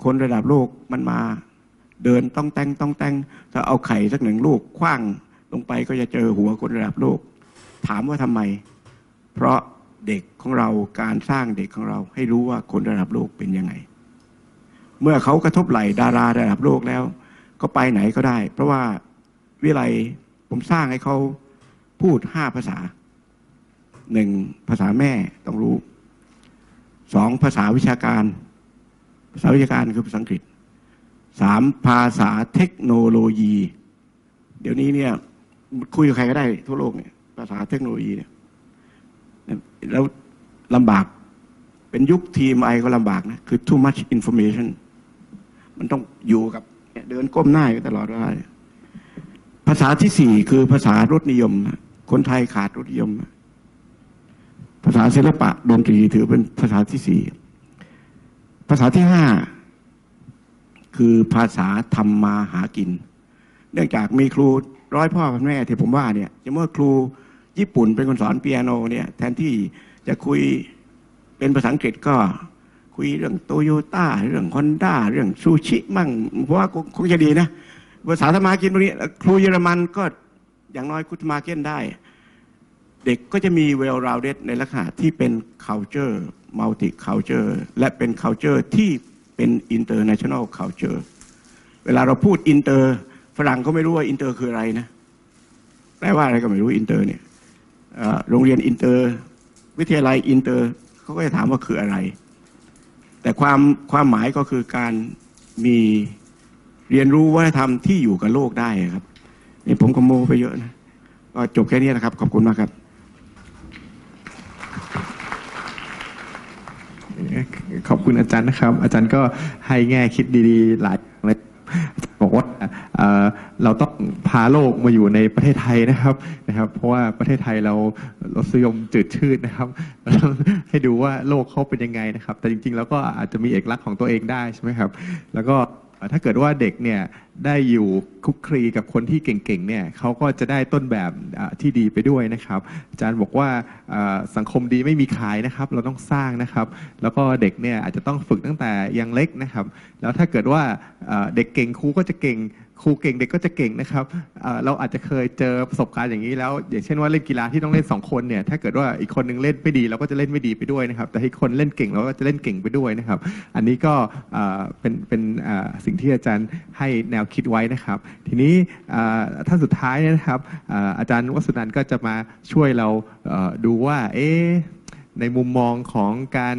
คนระดับโลกมันมาเดินต้องแต่งถ้าเอาไข่สักหนึ่งลูกคว้างลงไปก็จะเจอหัวคนระดับโลกถามว่าทำไมเพราะเด็กของเราการสร้างเด็กของเราให้รู้ว่าคนระดับโลกเป็นยังไงเมื่อเขากระทบไหลดาราระดับโลกแล้วก็ไปไหนก็ได้เพราะว่าวิไลผมสร้างให้เขาพูด5ภาษา1ภาษาแม่ต้องรู้2ภาษาวิชาการคือภาษาอังกฤษ3ภาษาเทคโนโลยีเดี๋ยวนี้เนี่ยคุยกับใครก็ได้ทั่วโลกเนี่ยภาษาเทคโนโลยีเนี่ยแล้วลำบากเป็นยุคทีมไอก็ลำบากนะคือ too much information มันต้องอยู่กับเดินก้มหน้าตลอดได้ภาษาที่4คือภาษารสนิยมคนไทยขาดรสนิยมภาษาศิลปะดนตรีถือเป็นภาษาที่4ภาษาที่5คือภาษาทำมาหากินเนื่องจากมีครูร้อยพ่อพันแม่ที่ผมว่าเนี่ยจะเมื่อครูญี่ปุ่นเป็นคนสอนเปียโนเนี่ยแทนที่จะคุยเป็นภาษาอังกฤษก็คุยเรื่องโตโยต้าเรื่องฮอนด้าเรื่องซูชิมั่งเพราะว่าคงจะดีนะภาษาทำมาหากินตรงนี้ครูเยอรมันก็อย่างน้อยคุตมาเก้นได้เด็กก็จะมีเวลราวเดตในลักษณะที่เป็น culture multi culture และเป็น culture ที่เป็น international culture เวลาเราพูด inter ฝรั่งก็ไม่รู้ว่า inter คืออะไรนะแปลว่าอะไรก็ไม่รู้ inter เนี่ยโรงเรียน inter วิทยาลัย inter เขาก็จะถามว่าคืออะไรแต่ความหมายก็คือการมีเรียนรู้วัฒนธรรมที่อยู่กับโลกได้ครับนี่ผมก็โม้ไปเยอะนะก็จบแค่นี้นะครับขอบคุณมากครับขอบคุณอาจารย์นะครับอาจารย์ก็ให้แง่คิดดีๆหลายเลยบอกว่าเราต้องพาโลกมาอยู่ในประเทศไทยนะครับเพราะว่าประเทศไทยเรารสนิยมจืดชืดนะครับให้ดูว่าโลกเขาเป็นยังไงนะครับแต่จริงๆแล้วก็อาจจะมีเอกลักษณ์ของตัวเองได้ใช่ไหมครับแล้วก็ถ้าเกิดว่าเด็กเนี่ยได้อยู่คลุกคลีกับคนที่เก่งๆเนี่ยเขาก็จะได้ต้นแบบที่ดีไปด้วยนะครับอาจารย์บอกว่าสังคมดีไม่มีขายนะครับเราต้องสร้างนะครับแล้วก็เด็กเนี่ยอาจจะต้องฝึกตั้งแต่ยังเล็กนะครับแล้วถ้าเกิดว่าเด็กเก่งครูก็จะเก่งครูเก่งเด็กก็จะเก่งนะครับเราอาจจะเคยเจอประสบการณ์อย่างนี้แล้วอย่างเช่นว่าเล่นกีฬาที่ต้องเล่น2คนเนี่ยถ้าเกิดว่าอีกคนนึงเล่นไม่ดีเราก็จะเล่นไม่ดีไปด้วยนะครับแต่อีกคนเล่นเก่งเราก็จะเล่นเก่งไปด้วยนะครับอันนี้ก็เป็นสิ่งที่อาจารย์ให้แนวคิดไว้นะครับทีนี้ท่านสุดท้ายนะครับอาจารย์วสุนันท์ก็จะมาช่วยเราดูว่าในมุมมองของการ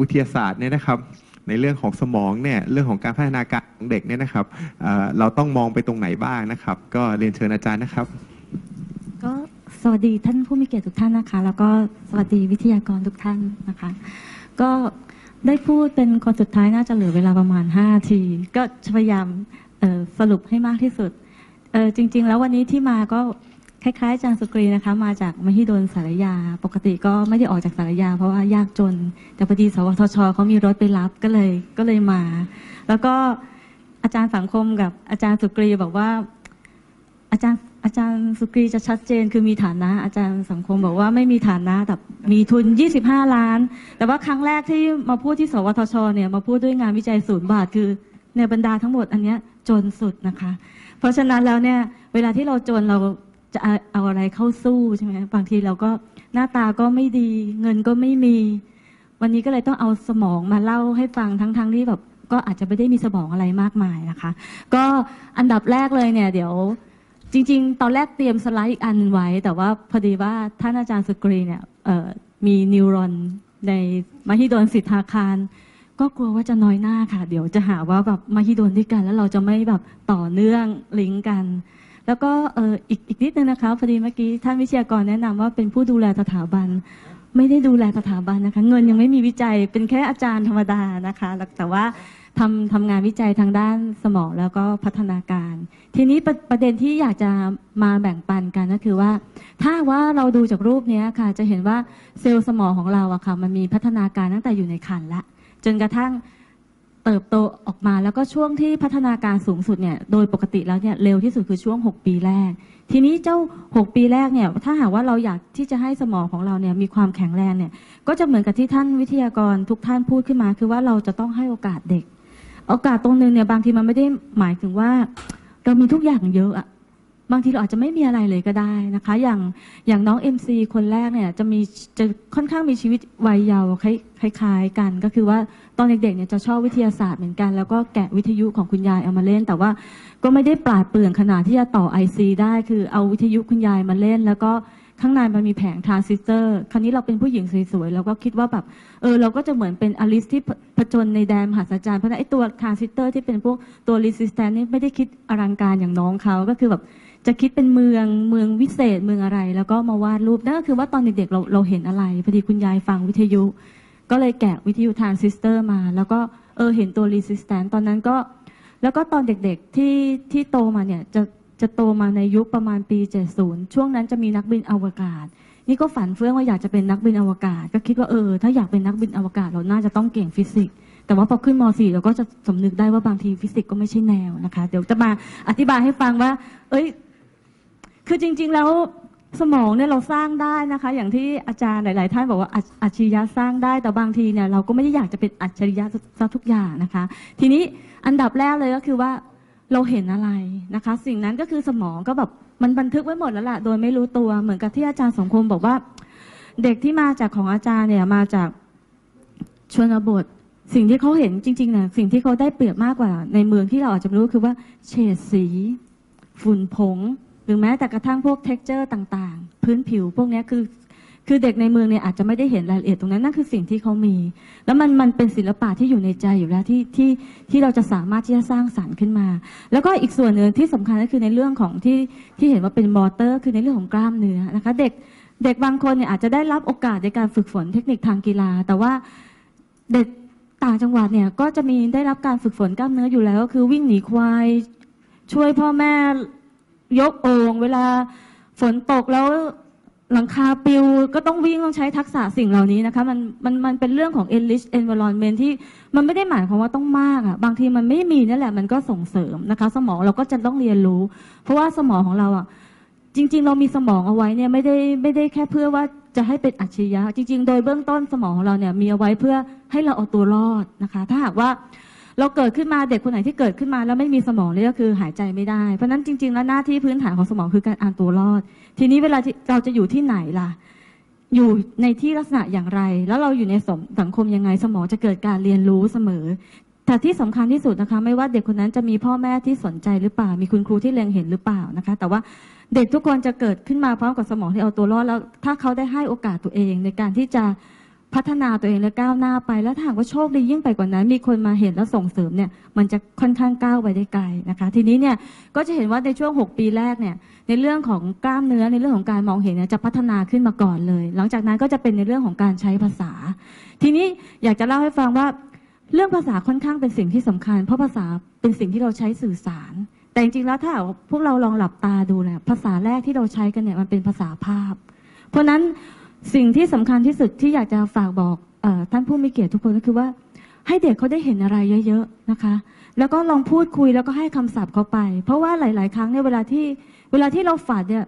วิทยาศาสตร์เนี่ยนะครับในเรื่องของสมองเนี่ยเรื่องของการพัฒนาการของเด็กเนี่ยนะครับเราต้องมองไปตรงไหนบ้างนะครับก็เรียนเชิญอาจารย์นะครับก็สวัสดีท่านผู้มีเกียรติทุกท่านนะคะแล้วก็สวัสดีวิทยากรทุกท่านนะคะก็ได้พูดเป็นคนสุดท้ายน่าจะเหลือเวลาประมาณ5นาทีก็พยายามสรุปให้มากที่สุดจริงๆแล้ววันนี้ที่มาก็คล้ายๆอาจารย์สุกรีนะคะมาจากมหิดลสารยาปกติก็ไม่ได้ออกจากสารยาเพราะว่ายากจนแต่พอดีสวทช.เขามีรถไปรับก็เลยมาแล้วก็อาจารย์สังคมกับอาจารย์สุกรีบอกว่าอาจารย์สุกรีจะชัดเจนคือมีฐานะอาจารย์สังคมบอกว่าไม่มีฐานะแต่มีทุน25 ล้านแต่ว่าครั้งแรกที่มาพูดที่สวทช.เนี่ยมาพูดด้วยงานวิจัย0 บาทคือ ในบรรดาทั้งหมดอันนี้จนสุดนะคะเพราะฉะนั้นแล้วเนี่ยเวลาที่เราจนเราจะเอาอะไรเข้าสู้ใช่ไหมบางทีเราก็หน้าตาก็ไม่ดีเงินก็ไม่มีวันนี้ก็เลยต้องเอาสมองมาเล่าให้ฟังทั้งที่แบบก็อาจจะไม่ได้มีสมองอะไรมากมายนะคะก็อันดับแรกเลยเนี่ยเดี๋ยวจริงๆตอนแรกเตรียมสไลด์อีกอันไว้แต่ว่าพอดีว่าท่านอาจารย์สุกรีเนี่ยมีนิวรอนในมหิดลสิทธาคารก็กลัวว่าจะน้อยหน้าค่ะเดี๋ยวจะหาว่าแบบมหิดลด้วยกันแล้วเราจะไม่แบบต่อเนื่องลิงก์กันแล้วก็อีกนิดนึงนะคะพอดีเมื่อกี้ท่านวิทยากรแนะนำว่าเป็นผู้ดูแลสถาบันไม่ได้ดูแลสถาบันนะคะเงินยังไม่มีวิจัยเป็นแค่อาจารย์ธรรมดานะคะแต่ว่าทำงานวิจัยทางด้านสมองแล้วก็พัฒนาการทีนี้ประเด็นที่อยากจะมาแบ่งปันกันก็คือว่าถ้าว่าเราดูจากรูปนี้ค่ะจะเห็นว่าเซลล์สมองของเราอะค่ะมันมีพัฒนาการตั้งแต่อยู่ในครรภ์ละจนกระทั่งเติบโตออกมาแล้วก็ช่วงที่พัฒนาการสูงสุดเนี่ยโดยปกติแล้วเนี่ยเร็วที่สุดคือช่วง6ปีแรกทีนี้เจ้า6ปีแรกเนี่ยถ้าหากว่าเราอยากที่จะให้สมองของเราเนี่ยมีความแข็งแรงเนี่ยก็จะเหมือนกับที่ท่านวิทยากรทุกท่านพูดขึ้นมาคือว่าเราจะต้องให้โอกาสเด็กโอกาสตรงนึงเนี่ยบางทีมันไม่ได้หมายถึงว่าเรามีทุกอย่างเยอะอะบางทีเราอาจจะไม่มีอะไรเลยก็ได้นะคะอย่างน้อง MC คนแรกเนี่ยจะค่อนข้างมีชีวิตวัยเยาว์คล้ายๆกันก็คือว่าตอนเด็กๆเนี่ยจะชอบวิทยาศาสตร์เหมือนกันแล้วก็แกะวิทยุของคุณยายเอามาเล่นแต่ว่าก็ไม่ได้ปราดเปรื่องขนาดที่จะต่อ IC ได้คือเอาวิทยุคุณยายมาเล่นแล้วก็ข้างในมันมีแผงทรานซิสเตอร์คราวนี้เราเป็นผู้หญิงสวยๆเราก็คิดว่าแบบเราก็จะเหมือนเป็นอลิซที่ผจญในแดนมหัศจรรย์เพราะไอ้ตัวทรานซิสเตอร์ที่เป็นพวกตัวรีสิสแตนต์นี่ไม่ได้คิดอลังการอย่างน้องเขาก็คือแบบจะคิดเป็นเมืองวิเศษเมืองอะไรแล้วก็มาวาดรูปนั่นก็คือว่าตอนเด็กๆเราเห็นอะไรพอดีคุณยายฟังวิทยุก็เลยแกะวิทยุทรานซิสเตอร์มาแล้วก็เห็นตัวรีสิสแตนต์ตอนนั้นก็แล้วก็ตอนเด็กๆที่โตมาเนี่ยจะโตมาในยุคประมาณปี 70 ช่วงนั้นจะมีนักบินอวกาศนี่ก็ฝันเฟื่องว่าอยากจะเป็นนักบินอวกาศก็คิดว่าถ้าอยากเป็นนักบินอวกาศเราน่าจะต้องเก่งฟิสิกส์แต่ว่าพอขึ้นม .4 เราก็จะสำนึกได้ว่าบางทีฟิสิกส์ก็ไม่ใช่แนวนะคะเดี๋ยวจะมาอธิบายให้ฟังว่าคือจริงๆแล้วสมองเนี่ยเราสร้างได้นะคะอย่างที่อาจารย์หลายๆท่านบอกว่าอัจฉริยะสร้างได้แต่บางทีเนี่ยเราก็ไม่ได้อยากจะเป็นอัจฉริยะซะทุกอย่างนะคะทีนี้อันดับแรกเลยก็คือว่าเราเห็นอะไรนะคะสิ่งนั้นก็คือสมองก็แบบมันบันทึกไว้หมดแล้วล่ะโดยไม่รู้ตัวเหมือนกับที่อาจารย์สมคมบอกว่าเด็กที่มาจากของอาจารย์เนี่ยมาจากชนบทสิ่งที่เขาเห็นจริงๆนะสิ่งที่เขาได้เปรียบมากกว่าในเมืองที่เราอาจจะไม่รู้คือว่าเฉดสีฝุ่นผงหรือแม้แต่กระทั่งพวก texture ต่างๆพื้นผิวพวกนี้คือเด็กในเมืองเนี่ยอาจจะไม่ได้เห็นรายละเอียดตรงนั้นนั่นคือสิ่งที่เขามีแล้วมันเป็นศิลปะที่อยู่ในใจอยู่แล้วที่เราจะสามารถที่จะสร้างสรรค์ขึ้นมาแล้วก็อีกส่วนหนึ่งที่สำคัญก็คือในเรื่องของที่เห็นว่าเป็นมอเตอร์คือในเรื่องของกล้ามเนื้อนะคะเด็กบางคนเนี่ยอาจจะได้รับโอกาสในการฝึกฝนเทคนิคทางกีฬาแต่ว่าเด็กต่างจังหวัดเนี่ยก็จะมีได้รับการฝึกฝนกล้ามเนื้ออยู่แล้วก็คือวิ่งหนีควายช่วยพ่อแม่ยกโอ่งเวลาฝนตกแล้วหลังคาปิวก็ต้องวิ่งต้องใช้ทักษะสิ่งเหล่านี้นะคะมันเป็นเรื่องของ enrich environment ที่มันไม่ได้หมายความว่าต้องมากอ่ะบางทีมันไม่มีนั่นแหละมันก็ส่งเสริมนะคะสมองเราก็จะต้องเรียนรู้เพราะว่าสมองของเราอ่ะจริงๆเรามีสมองเอาไว้เนี่ยไม่ได้แค่เพื่อว่าจะให้เป็นอัจฉริยะจริงๆโดยเบื้องต้นสมองของเราเนี่ยมีเอาไว้เพื่อให้เราเอาตัวรอดนะคะถ้าหากว่าเราเกิดขึ้นมาเด็กคนไหนที่เกิดขึ้นมาแล้วไม่มีสมองเลยก็คือหายใจไม่ได้เพราะนั้นจริงๆแล้วหน้าที่พื้นฐานของสมองคือการเอาตัวรอดทีนี้เวลาเราจะอยู่ที่ไหนล่ะอยู่ในที่ลักษณะอย่างไรแล้วเราอยู่ในสังคมยังไงสมองจะเกิดการเรียนรู้เสมอแต่ที่สำคัญที่สุดนะคะไม่ว่าเด็กคนนั้นจะมีพ่อแม่ที่สนใจหรือเปล่ามีคุณครูที่เล็งเห็นหรือเปล่านะคะแต่ว่าเด็กทุกคนจะเกิดขึ้นมาพร้อมกับสมองที่เอาตัวรอดแล้วถ้าเขาได้ให้โอกาสตัวเองในการที่จะพัฒนาตัวเองและก้าวหน้าไปแล้วถ้าหากว่าโชคดียิ่งไปกว่านั้นมีคนมาเห็นแล้วส่งเสริมเนี่ยมันจะค่อนข้างก้าวไปได้ไกลนะคะทีนี้เนี่ยก็จะเห็นว่าในช่วง6ปีแรกเนี่ยในเรื่องของกล้ามเนื้อในเรื่องของการมองเห็นเนี่ยจะพัฒนาขึ้นมาก่อนเลยหลังจากนั้นก็จะเป็นในเรื่องของการใช้ภาษาทีนี้อยากจะเล่าให้ฟังว่าเรื่องภาษาค่อนข้างเป็นสิ่งที่สำคัญเพราะภาษาเป็นสิ่งที่เราใช้สื่อสารแต่จริงๆแล้วถ้าพวกเราลองหลับตาดูเนี่ยภาษาแรกที่เราใช้กันเนี่ยมันเป็นภาษาภาพเพราะนั้นสิ่งที่สำคัญที่สุดที่อยากจะฝากบอกท่านผู้มีเกียรติทุกคนก็คือว่าให้เด็กเขาได้เห็นอะไรเยอะๆนะคะแล้วก็ลองพูดคุยแล้วก็ให้คำศัพท์เขาไปเพราะว่าหลายๆครั้งเนี่ยเวลาที่เราฝันเนี่ย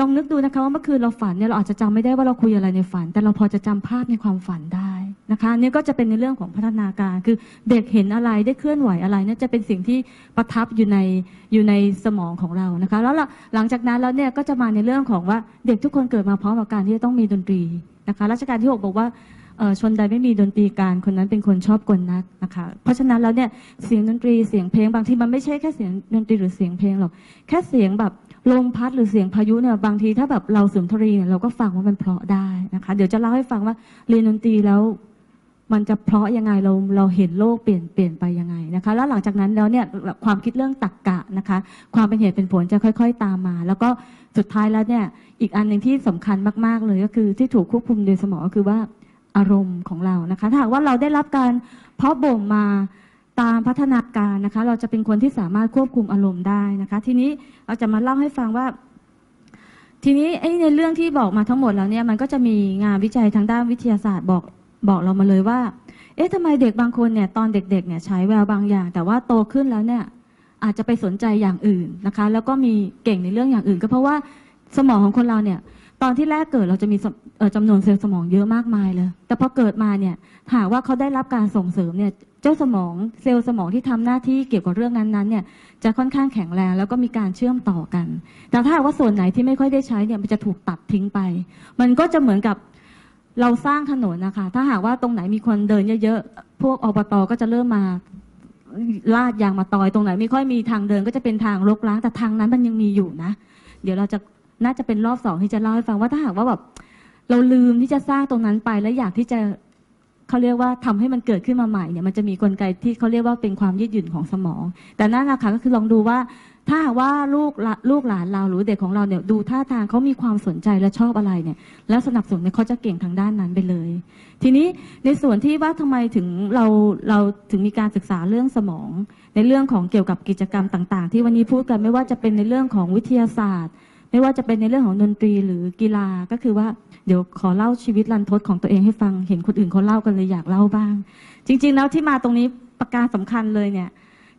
ลองนึกดูนะคะว่าเมื่อคืนเราฝันเนี่ยเราอาจจะจำไม่ได้ว่าเราคุยอะไรในฝันแต่เราพอจะจำภาพในความฝันได้ นะคะนี่ก็จะเป็นในเรื่องของพัฒนาการคือเด็กเห็นอะไรได้เคลื่อนไหวอะไรเนี่ยจะเป็นสิ่งที่ประทับอยู่ในสมองของเรานะคะแล้วหลังจากนั้นแล้วเนี่ยก็จะมาในเรื่องของว่าเด็กทุกคนเกิดมาพร้อมกับการที่จะต้องมีดนตรีนะคะรัชกาลที่ 6บอกว่าชนใดไม่มีดนตรีการคนนั้นเป็นคนชอบกลนักนะคะเพราะฉะนั้นแล้วเนี่ยเสียงดนตรีเสียงเพลงบางทีมันไม่ใช่แค่เสียงดนตรีหรือเสียงเพลงหรอกแค่เสียงแบบลมพัดหรือเสียงพายุเนี่ยบางทีถ้าแบบเราสุนทรีเนี่ยเราก็ฟังว่ามันเพราะได้นะคะเดี๋ยวจะเล่าให้ฟังว่าเรียนดนตรีแล้วมันจะเพราะยังไงเราเห็นโลกเปลี่ยนไปยังไงนะคะแล้วหลังจากนั้นแล้วเนี่ยความคิดเรื่องตรรกะนะคะความเป็นเหตุเป็นผลจะค่อยๆตามมาแล้วก็สุดท้ายแล้วเนี่ยอีกอันหนึ่งที่สำคัญมากๆเลยก็คือที่ถูกควบคุมโดยสมองก็คือว่าอารมณ์ของเรานะคะถ้าหากว่าเราได้รับการเพาะบ่มมาตามพัฒนาการนะคะเราจะเป็นคนที่สามารถควบคุมอารมณ์ได้นะคะทีนี้เราจะมาเล่าให้ฟังว่าทีนี้ในเรื่องที่บอกมาทั้งหมดแล้วเนี่ยมันก็จะมีงานวิจัยทางด้านวิทยาศาสตร์บอกเรามาเลยว่าเอ๊ะทำไมเด็กบางคนเนี่ยตอนเด็กๆเนี่ยใช้แววบางอย่างแต่ว่าโตขึ้นแล้วเนี่ยอาจจะไปสนใจอย่างอื่นนะคะแล้วก็มีเก่งในเรื่องอย่างอื่นก็เพราะว่าสมองของคนเราเนี่ยตอนที่แรกเกิดเราจะมีจำนวนเซลล์สมองเยอะมากมายเลยแต่พอเกิดมาเนี่ยหากว่าเขาได้รับการส่งเสริมเนี่ยเจ้าสมองเซลล์สมองที่ทำหน้าที่เกี่ยวกับเรื่องนั้นๆเนี่ยจะค่อนข้างแข็งแรงแล้วก็มีการเชื่อมต่อกันแต่ถ้าว่าส่วนไหนที่ไม่ค่อยได้ใช้เนี่ยมันจะถูกตัดทิ้งไปมันก็จะเหมือนกับเราสร้างถนนนะคะถ้าหากว่าตรงไหนมีคนเดินเยอะๆพวกอบต.ก็จะเริ่มมาลาดยางมาตอยตรงไหนไม่ค่อยมีทางเดินก็จะเป็นทางรกร้างแต่ทางนั้นมันยังมีอยู่นะเดี๋ยวเราจะน่าจะเป็นรอบสองที่จะเล่าให้ฟังว่าถ้าหากว่าแบบเราลืมที่จะสร้างตรงนั้นไปและอยากที่จะเขาเรียกว่าทำให้มันเกิดขึ้นมาใหม่เนี่ยมันจะมีกลไกที่เขาเรียกว่าเป็นความยืดหยุ่นของสมองแต่นั่นนะคะก็คือลองดูว่าถ้าว่าลูกหลานเราหรือเด็กของเราเนี่ยดูท่าทางเขามีความสนใจและชอบอะไรเนี่ยแล้วสนับสนุนเนี่ยเขาจะเก่งทางด้านนั้นไปเลยทีนี้ในส่วนที่ว่าทำไมถึงเราถึงมีการศึกษาเรื่องสมองในเรื่องของเกี่ยวกับกิจกรรมต่างๆที่วันนี้พูดกันไม่ว่าจะเป็นในเรื่องของวิทยาศาสตร์ไม่ว่าจะเป็นในเรื่องของดนตรีหรือกีฬาก็คือว่าเดี๋ยวขอเล่าชีวิตรันทดของตัวเองให้ฟังเห็นคนอื่นเขาเล่ากันเลยอยากเล่าบ้างจริงๆแล้วที่มาตรงนี้ประการสำคัญเลยเนี่ย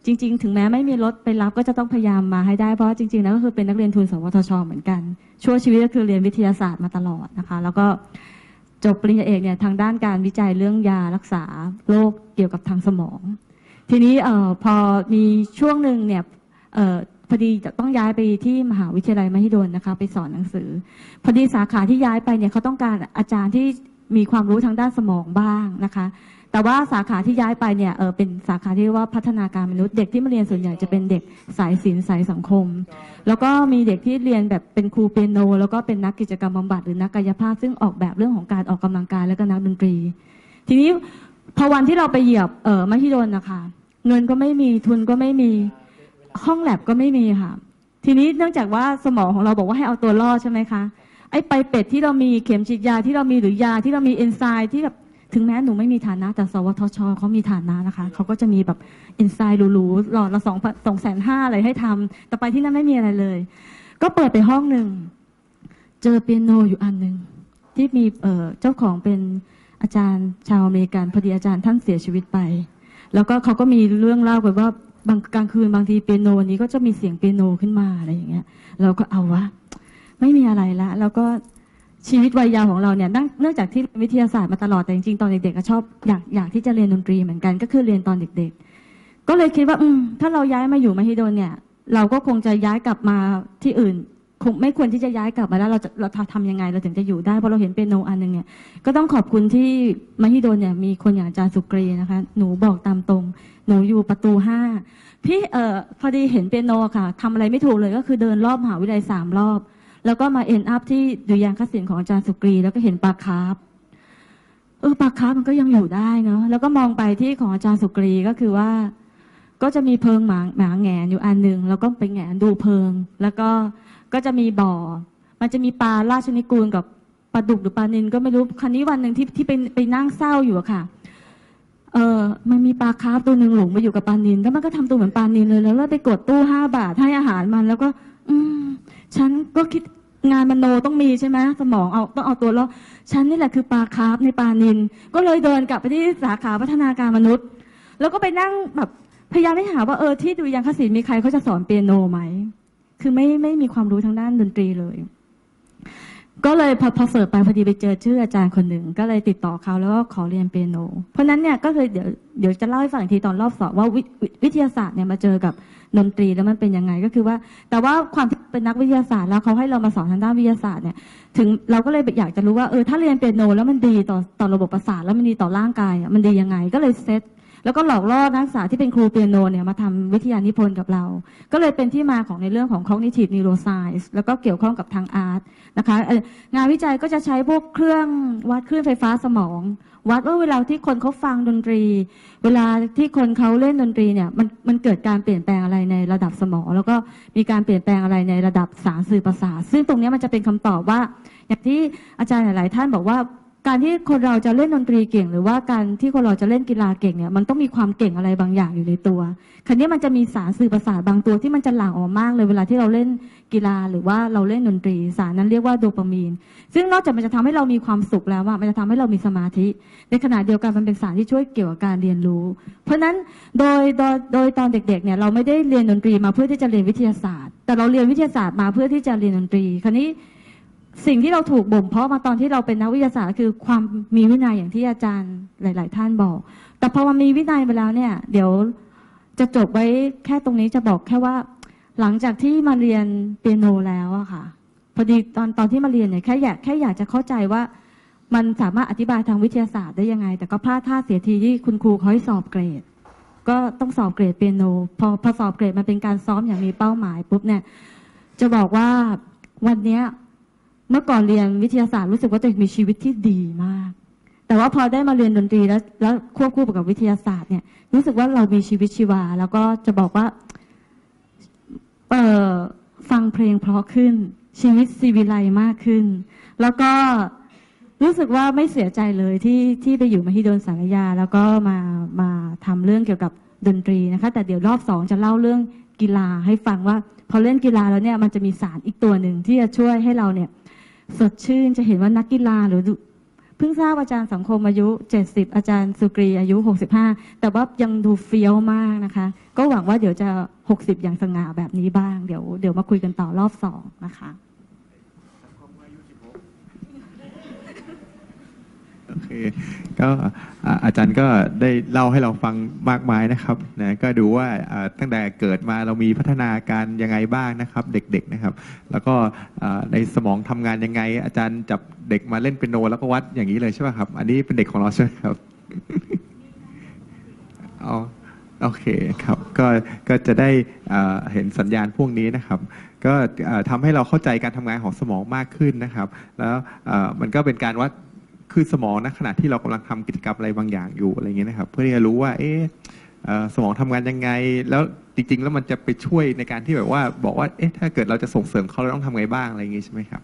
จริงๆถึงแม้ไม่มีรถไปรับก็จะต้องพยายามมาให้ได้เพราะจริงๆแล้วก็คือเป็นนักเรียนทุนสวทช.เหมือนกันชั่วชีวิตก็คือเรียนวิทยาศาสตร์มาตลอดนะคะแล้วก็จบปริญญาเอกเนี่ยทางด้านการวิจัยเรื่องยารักษาโรคเกี่ยวกับทางสมองทีนี้พอมีช่วงหนึ่งเนี่ยพอดีจะต้องย้ายไปที่มหาวิทยาลัยมหิดลนะคะไปสอนหนังสือพอดีสาขาที่ย้ายไปเนี่ยเขาต้องการอาจารย์ที่มีความรู้ทางด้านสมองบ้างนะคะแต่ว่าสาขาที่ย้ายไปเนี่ยเป็นสาขาที่ว่าพัฒนาการมนุษย์เด็กที่มาเรียนส่วนใหญ่จะเป็นเด็กสายศิลป์สายสังคมแล้วก็มีเด็กที่เรียนแบบเป็นครูเปียโนแล้วก็เป็นนักกิจกรรมบำบัดหรือนักกายภาพซึ่งออกแบบเรื่องของการออกกำลังกายและก็นักดนตรีทีนี้พอวันที่เราไปเหยียบมหิดลนะคะเงินก็ไม่มีทุนก็ไม่มีห้องแลบก็ไม่มีค่ะทีนี้เนื่องจากว่าสมองของเราบอกว่าให้เอาตัวรอดใช่ไหมคะไอ้ไปเป็ดที่เรามีเข็มฉีดยาที่เรามีหรือยาที่เรามีเอนไซม์ที่แบบถึงแม้หนูไม่มีฐานะแต่สวทช.เขามีฐานะนะคะเขาก็จะมีแบบเอนไซม์หรูๆหลอดละ2,500อะไรให้ทำแต่ไปที่นั่นไม่มีอะไรเลยก็เปิดไปห้องหนึ่งเจอเปียโนอยู่อันหนึ่งที่มีเจ้าของเป็นอาจารย์ชาวอเมริกันพอดีอาจารย์ท่านเสียชีวิตไปแล้วก็เขาก็มีเรื่องเล่ากันว่าบางกลางคืนบางทีเปียโนนี้ก็จะมีเสียงเปียโนขึ้นมาอะไรอย่างเงี้ยเราก็เอาวะไม่มีอะไรละแล้วก็ชีวิตวัยยาวของเราเนี่ยเนื่องจากที่วิทยาศาสตร์มาตลอดแต่จริงๆตอนเด็กๆก็ชอบอยากที่จะเรียนดนตรีเหมือนกันก็คือเรียนตอนเด็กๆก็เลยคิดว่าถ้าเราย้ายมาอยู่มหิดลเนี่ยเราก็คงจะย้ายกลับมาที่อื่นคงไม่ควรที่จะย้ายกลับมาแล้วเราทำยังไงเราถึงจะอยู่ได้เพราะเราเห็นเปียโนอันหนึ่งเนี่ยก็ต้องขอบคุณที่มหิดลเนี่ยมีคนอย่างอาจารย์สุกรีนะคะหนูบอกตามตรงหนูอยู่ประตู5พี่พอดีเห็นเปียโนค่ะทำอะไรไม่ถูกเลยก็คือเดินรอบมหาวิทยาลัย3รอบแล้วก็มาเอ็นอัพที่ดุริยางคศิลป์ของอาจารย์สุกรีแล้วก็เห็นปลาคาร์ฟปลาคาร์ฟมันก็ยังอยู่ได้เนาะแล้วก็มองไปที่ของอาจารย์สุกรีก็คือว่าก็จะมีเพิงหมาแงนอยู่อันหนึ่งแล้วก็ไปแงนดูเพิงแล้วก็จะมีบ่อมันจะมีปลาราชนิกูลกับปลาดุกหรือปลานิลก็ไม่รู้ครั้งนี้วันหนึ่งที่ไปนั่งเศร้าอยู่อะค่ะมันมีปลาคาร์ฟตัวหนึ่งหลงไปอยู่กับปลานิลแล้วมันก็ทำตัวเหมือนปลานิลเลยแล้วไปกดตู้5 บาทให้อาหารมันแล้วก็ฉันก็คิดงานมโนต้องมีใช่ไหมสมองต้องเอาตัวรอดฉันนี่แหละคือปลาคาร์ฟในปลานิลก็เลยเดินกลับไปที่สาขาพัฒนาการมนุษย์แล้วก็ไปนั่งแบบพยายามไปหาว่าที่ดุริยางคศิลป์มีใครเขาจะสอนเปียโนไหมคือไม่มีความรู้ทางด้านดนตรีเลย ก็เลยพอเสิร์ฟไปพอดีไปเจอชื่ออาจารย์คนหนึ่งก็เลยติดต่อเขาแล้วก็ขอเรียนเปียโนเพราะนั้นเนี่ยก็คือเดี๋ยวจะเล่าให้ฟังอีกทีตอนรอบสอบว่าวิทยาศาสตร์เนี่ยมาเจอกับดนตรีแล้วมันเป็นยังไงก็คือว่าแต่ว่าความที่เป็นนักวิทยาศาสตร์แล้วเขาให้เรามาสอนทางด้านวิทยาศาสตร์เนี่ยถึงเราก็เลยอยากจะรู้ว่าถ้าเรียนเปียโนแล้วมันดีต่อระบบประสาทแล้วมันดีต่อร่างกายมันดียังไงก็เลยเซตแล้วก็หลอกล่อนักศึกษาที่เป็นครูเปียโนเนี่ยมาทำวิทยานิพนธ์กับเราก็เลยเป็นที่มาของในเรื่องของ cognitive neuroscience แล้วก็เกี่ยวข้องกับทางอาร์ตนะคะงานวิจัยก็จะใช้พวกเครื่องวัดคลื่นไฟฟ้าสมองวัดว่าเวลาที่คนเขาฟังดนตรีเวลาที่คนเขาเล่นดนตรีเนี่ยมันเกิดการเปลี่ยนแปลงอะไรในระดับสมองแล้วก็มีการเปลี่ยนแปลงอะไรในระดับสารสื่อประสาทซึ่งตรงนี้มันจะเป็นคำตอบว่าอย่างที่อาจารย์หลายๆท่านบอกว่าการที่คนเราจะเล่นดนตรีเก่งหรือว่าการที่คนเราจะเล่นกีฬาเก่งเนี่ยมันต้องมีความเก่งอะไรบางอย่างอยู่ในตัวคราวนี้มันจะมีสารสื่อประสาทบางตัวที่มันจะหลั่งออกมากเลยเวลาที่เราเล่นกีฬาหรือว่าเราเล่นดนตรีสารนั้นเรียกว่าโดปามีนซึ่งนอกจากมันจะทำให้เรามีความสุขแล้วว่ามันจะทำให้เรามีสมาธิในขณะเดียวกันมันเป็นสารที่ช่วยเกี่ยวกับการเรียนรู้เพราะฉะนั้นโดยตอนเด็กๆเนี่ยเราไม่ได้เรียนดนตรีมาเพื่อที่จะเรียนวิทยาศาสตร์แต่เราเรียนวิทยาศาสตร์มาเพื่อที่จะเรียนดนตรีคราวนี้สิ่งที่เราถูกบ่มเพาะมาตอนที่เราเป็นนักวิทยาศาสตร์คือความมีวินัยอย่างที่อาจารย์หลายๆท่านบอกแต่พอมีวินัยไปแล้วเนี่ยเดี๋ยวจะจบไว้แค่ตรงนี้จะบอกแค่ว่าหลังจากที่มาเรียนเปียโนแล้วอะค่ะพอดีตอนที่มาเรียนเนี่ยแค่อยากจะเข้าใจว่ามันสามารถอธิบายทางวิทยาศาสตร์ได้ยังไงแต่ก็พลาดท่าเสียทีที่คุณครูเขาให้สอบเกรดก็ต้องสอบเกรดเปียโนพอสอบเกรดมันเป็นการซ้อมอย่างมีเป้าหมายปุ๊บเนี่ยจะบอกว่าวันเนี้ยเมื่อก่อนเรียนวิทยาศาสตร์รู้สึกว่าตัวเองมีชีวิตที่ดีมากแต่ว่าพอได้มาเรียนดนตรีแล้วควบคู่กับวิทยาศาสตร์เนี่ยรู้สึกว่าเรามีชีวิตชีวาแล้วก็จะบอกว่าฟังเพลงเพราะขึ้นชีวิตซีวิไลมากขึ้นแล้วก็รู้สึกว่าไม่เสียใจเลยที่ไปอยู่มหิดลศาลายาแล้วก็มาทำเรื่องเกี่ยวกับดนตรีนะคะแต่เดี๋ยวรอบสองจะเล่าเรื่องกีฬาให้ฟังว่าพอเล่นกีฬาแล้วเนี่ยมันจะมีสารอีกตัวหนึ่งที่จะช่วยให้เราเนี่ยสดชื่นจะเห็นว่านักกีฬาหรือเพิ่งทราบอาจารย์สังคมอายุ70อาจารย์สุกรีอายุ65แต่ว่ายังดูเฟี้ยวมากนะคะก็หวังว่าเดี๋ยวจะ60อย่างสง่าแบบนี้บ้างเดี๋ยวมาคุยกันต่อรอบสองนะคะโอเคก็อาจารย์ก็ได้เล่าให้เราฟังมากมายนะครับนะก็ดูว่าตั้งแต่เกิดมาเรามีพัฒนาการยังไงบ้างนะครับเด็กๆนะครับแล้วก็ในสมองทำงานยังไงอาจารย์จับเด็กมาเล่นเปียโนแล้วก็วัดอย่างนี้เลยใช่ไหมครับอันนี้เป็นเด็กของเราใช่ไหมครับอ๋อโอเคครับก็จะได้เห็นสัญญาณพวกนี้นะครับก็ทำให้เราเข้าใจการทำงานของสมองมากขึ้นนะครับแล้วมันก็เป็นการวัดคือสมองนะขณะที่เรากำลังทำกิจกรรมอะไรบางอย่างอยู่อะไรเงี้ยนะครับเพื่อที่จะรู้ว่าสมองทำงานยังไงแล้วจริงๆแล้วมันจะไปช่วยในการที่แบบว่าบอกว่าถ้าเกิดเราจะส่งเสริมเขาเราต้องทำไงบ้างอะไรอย่างงี้ใช่ไหมครับ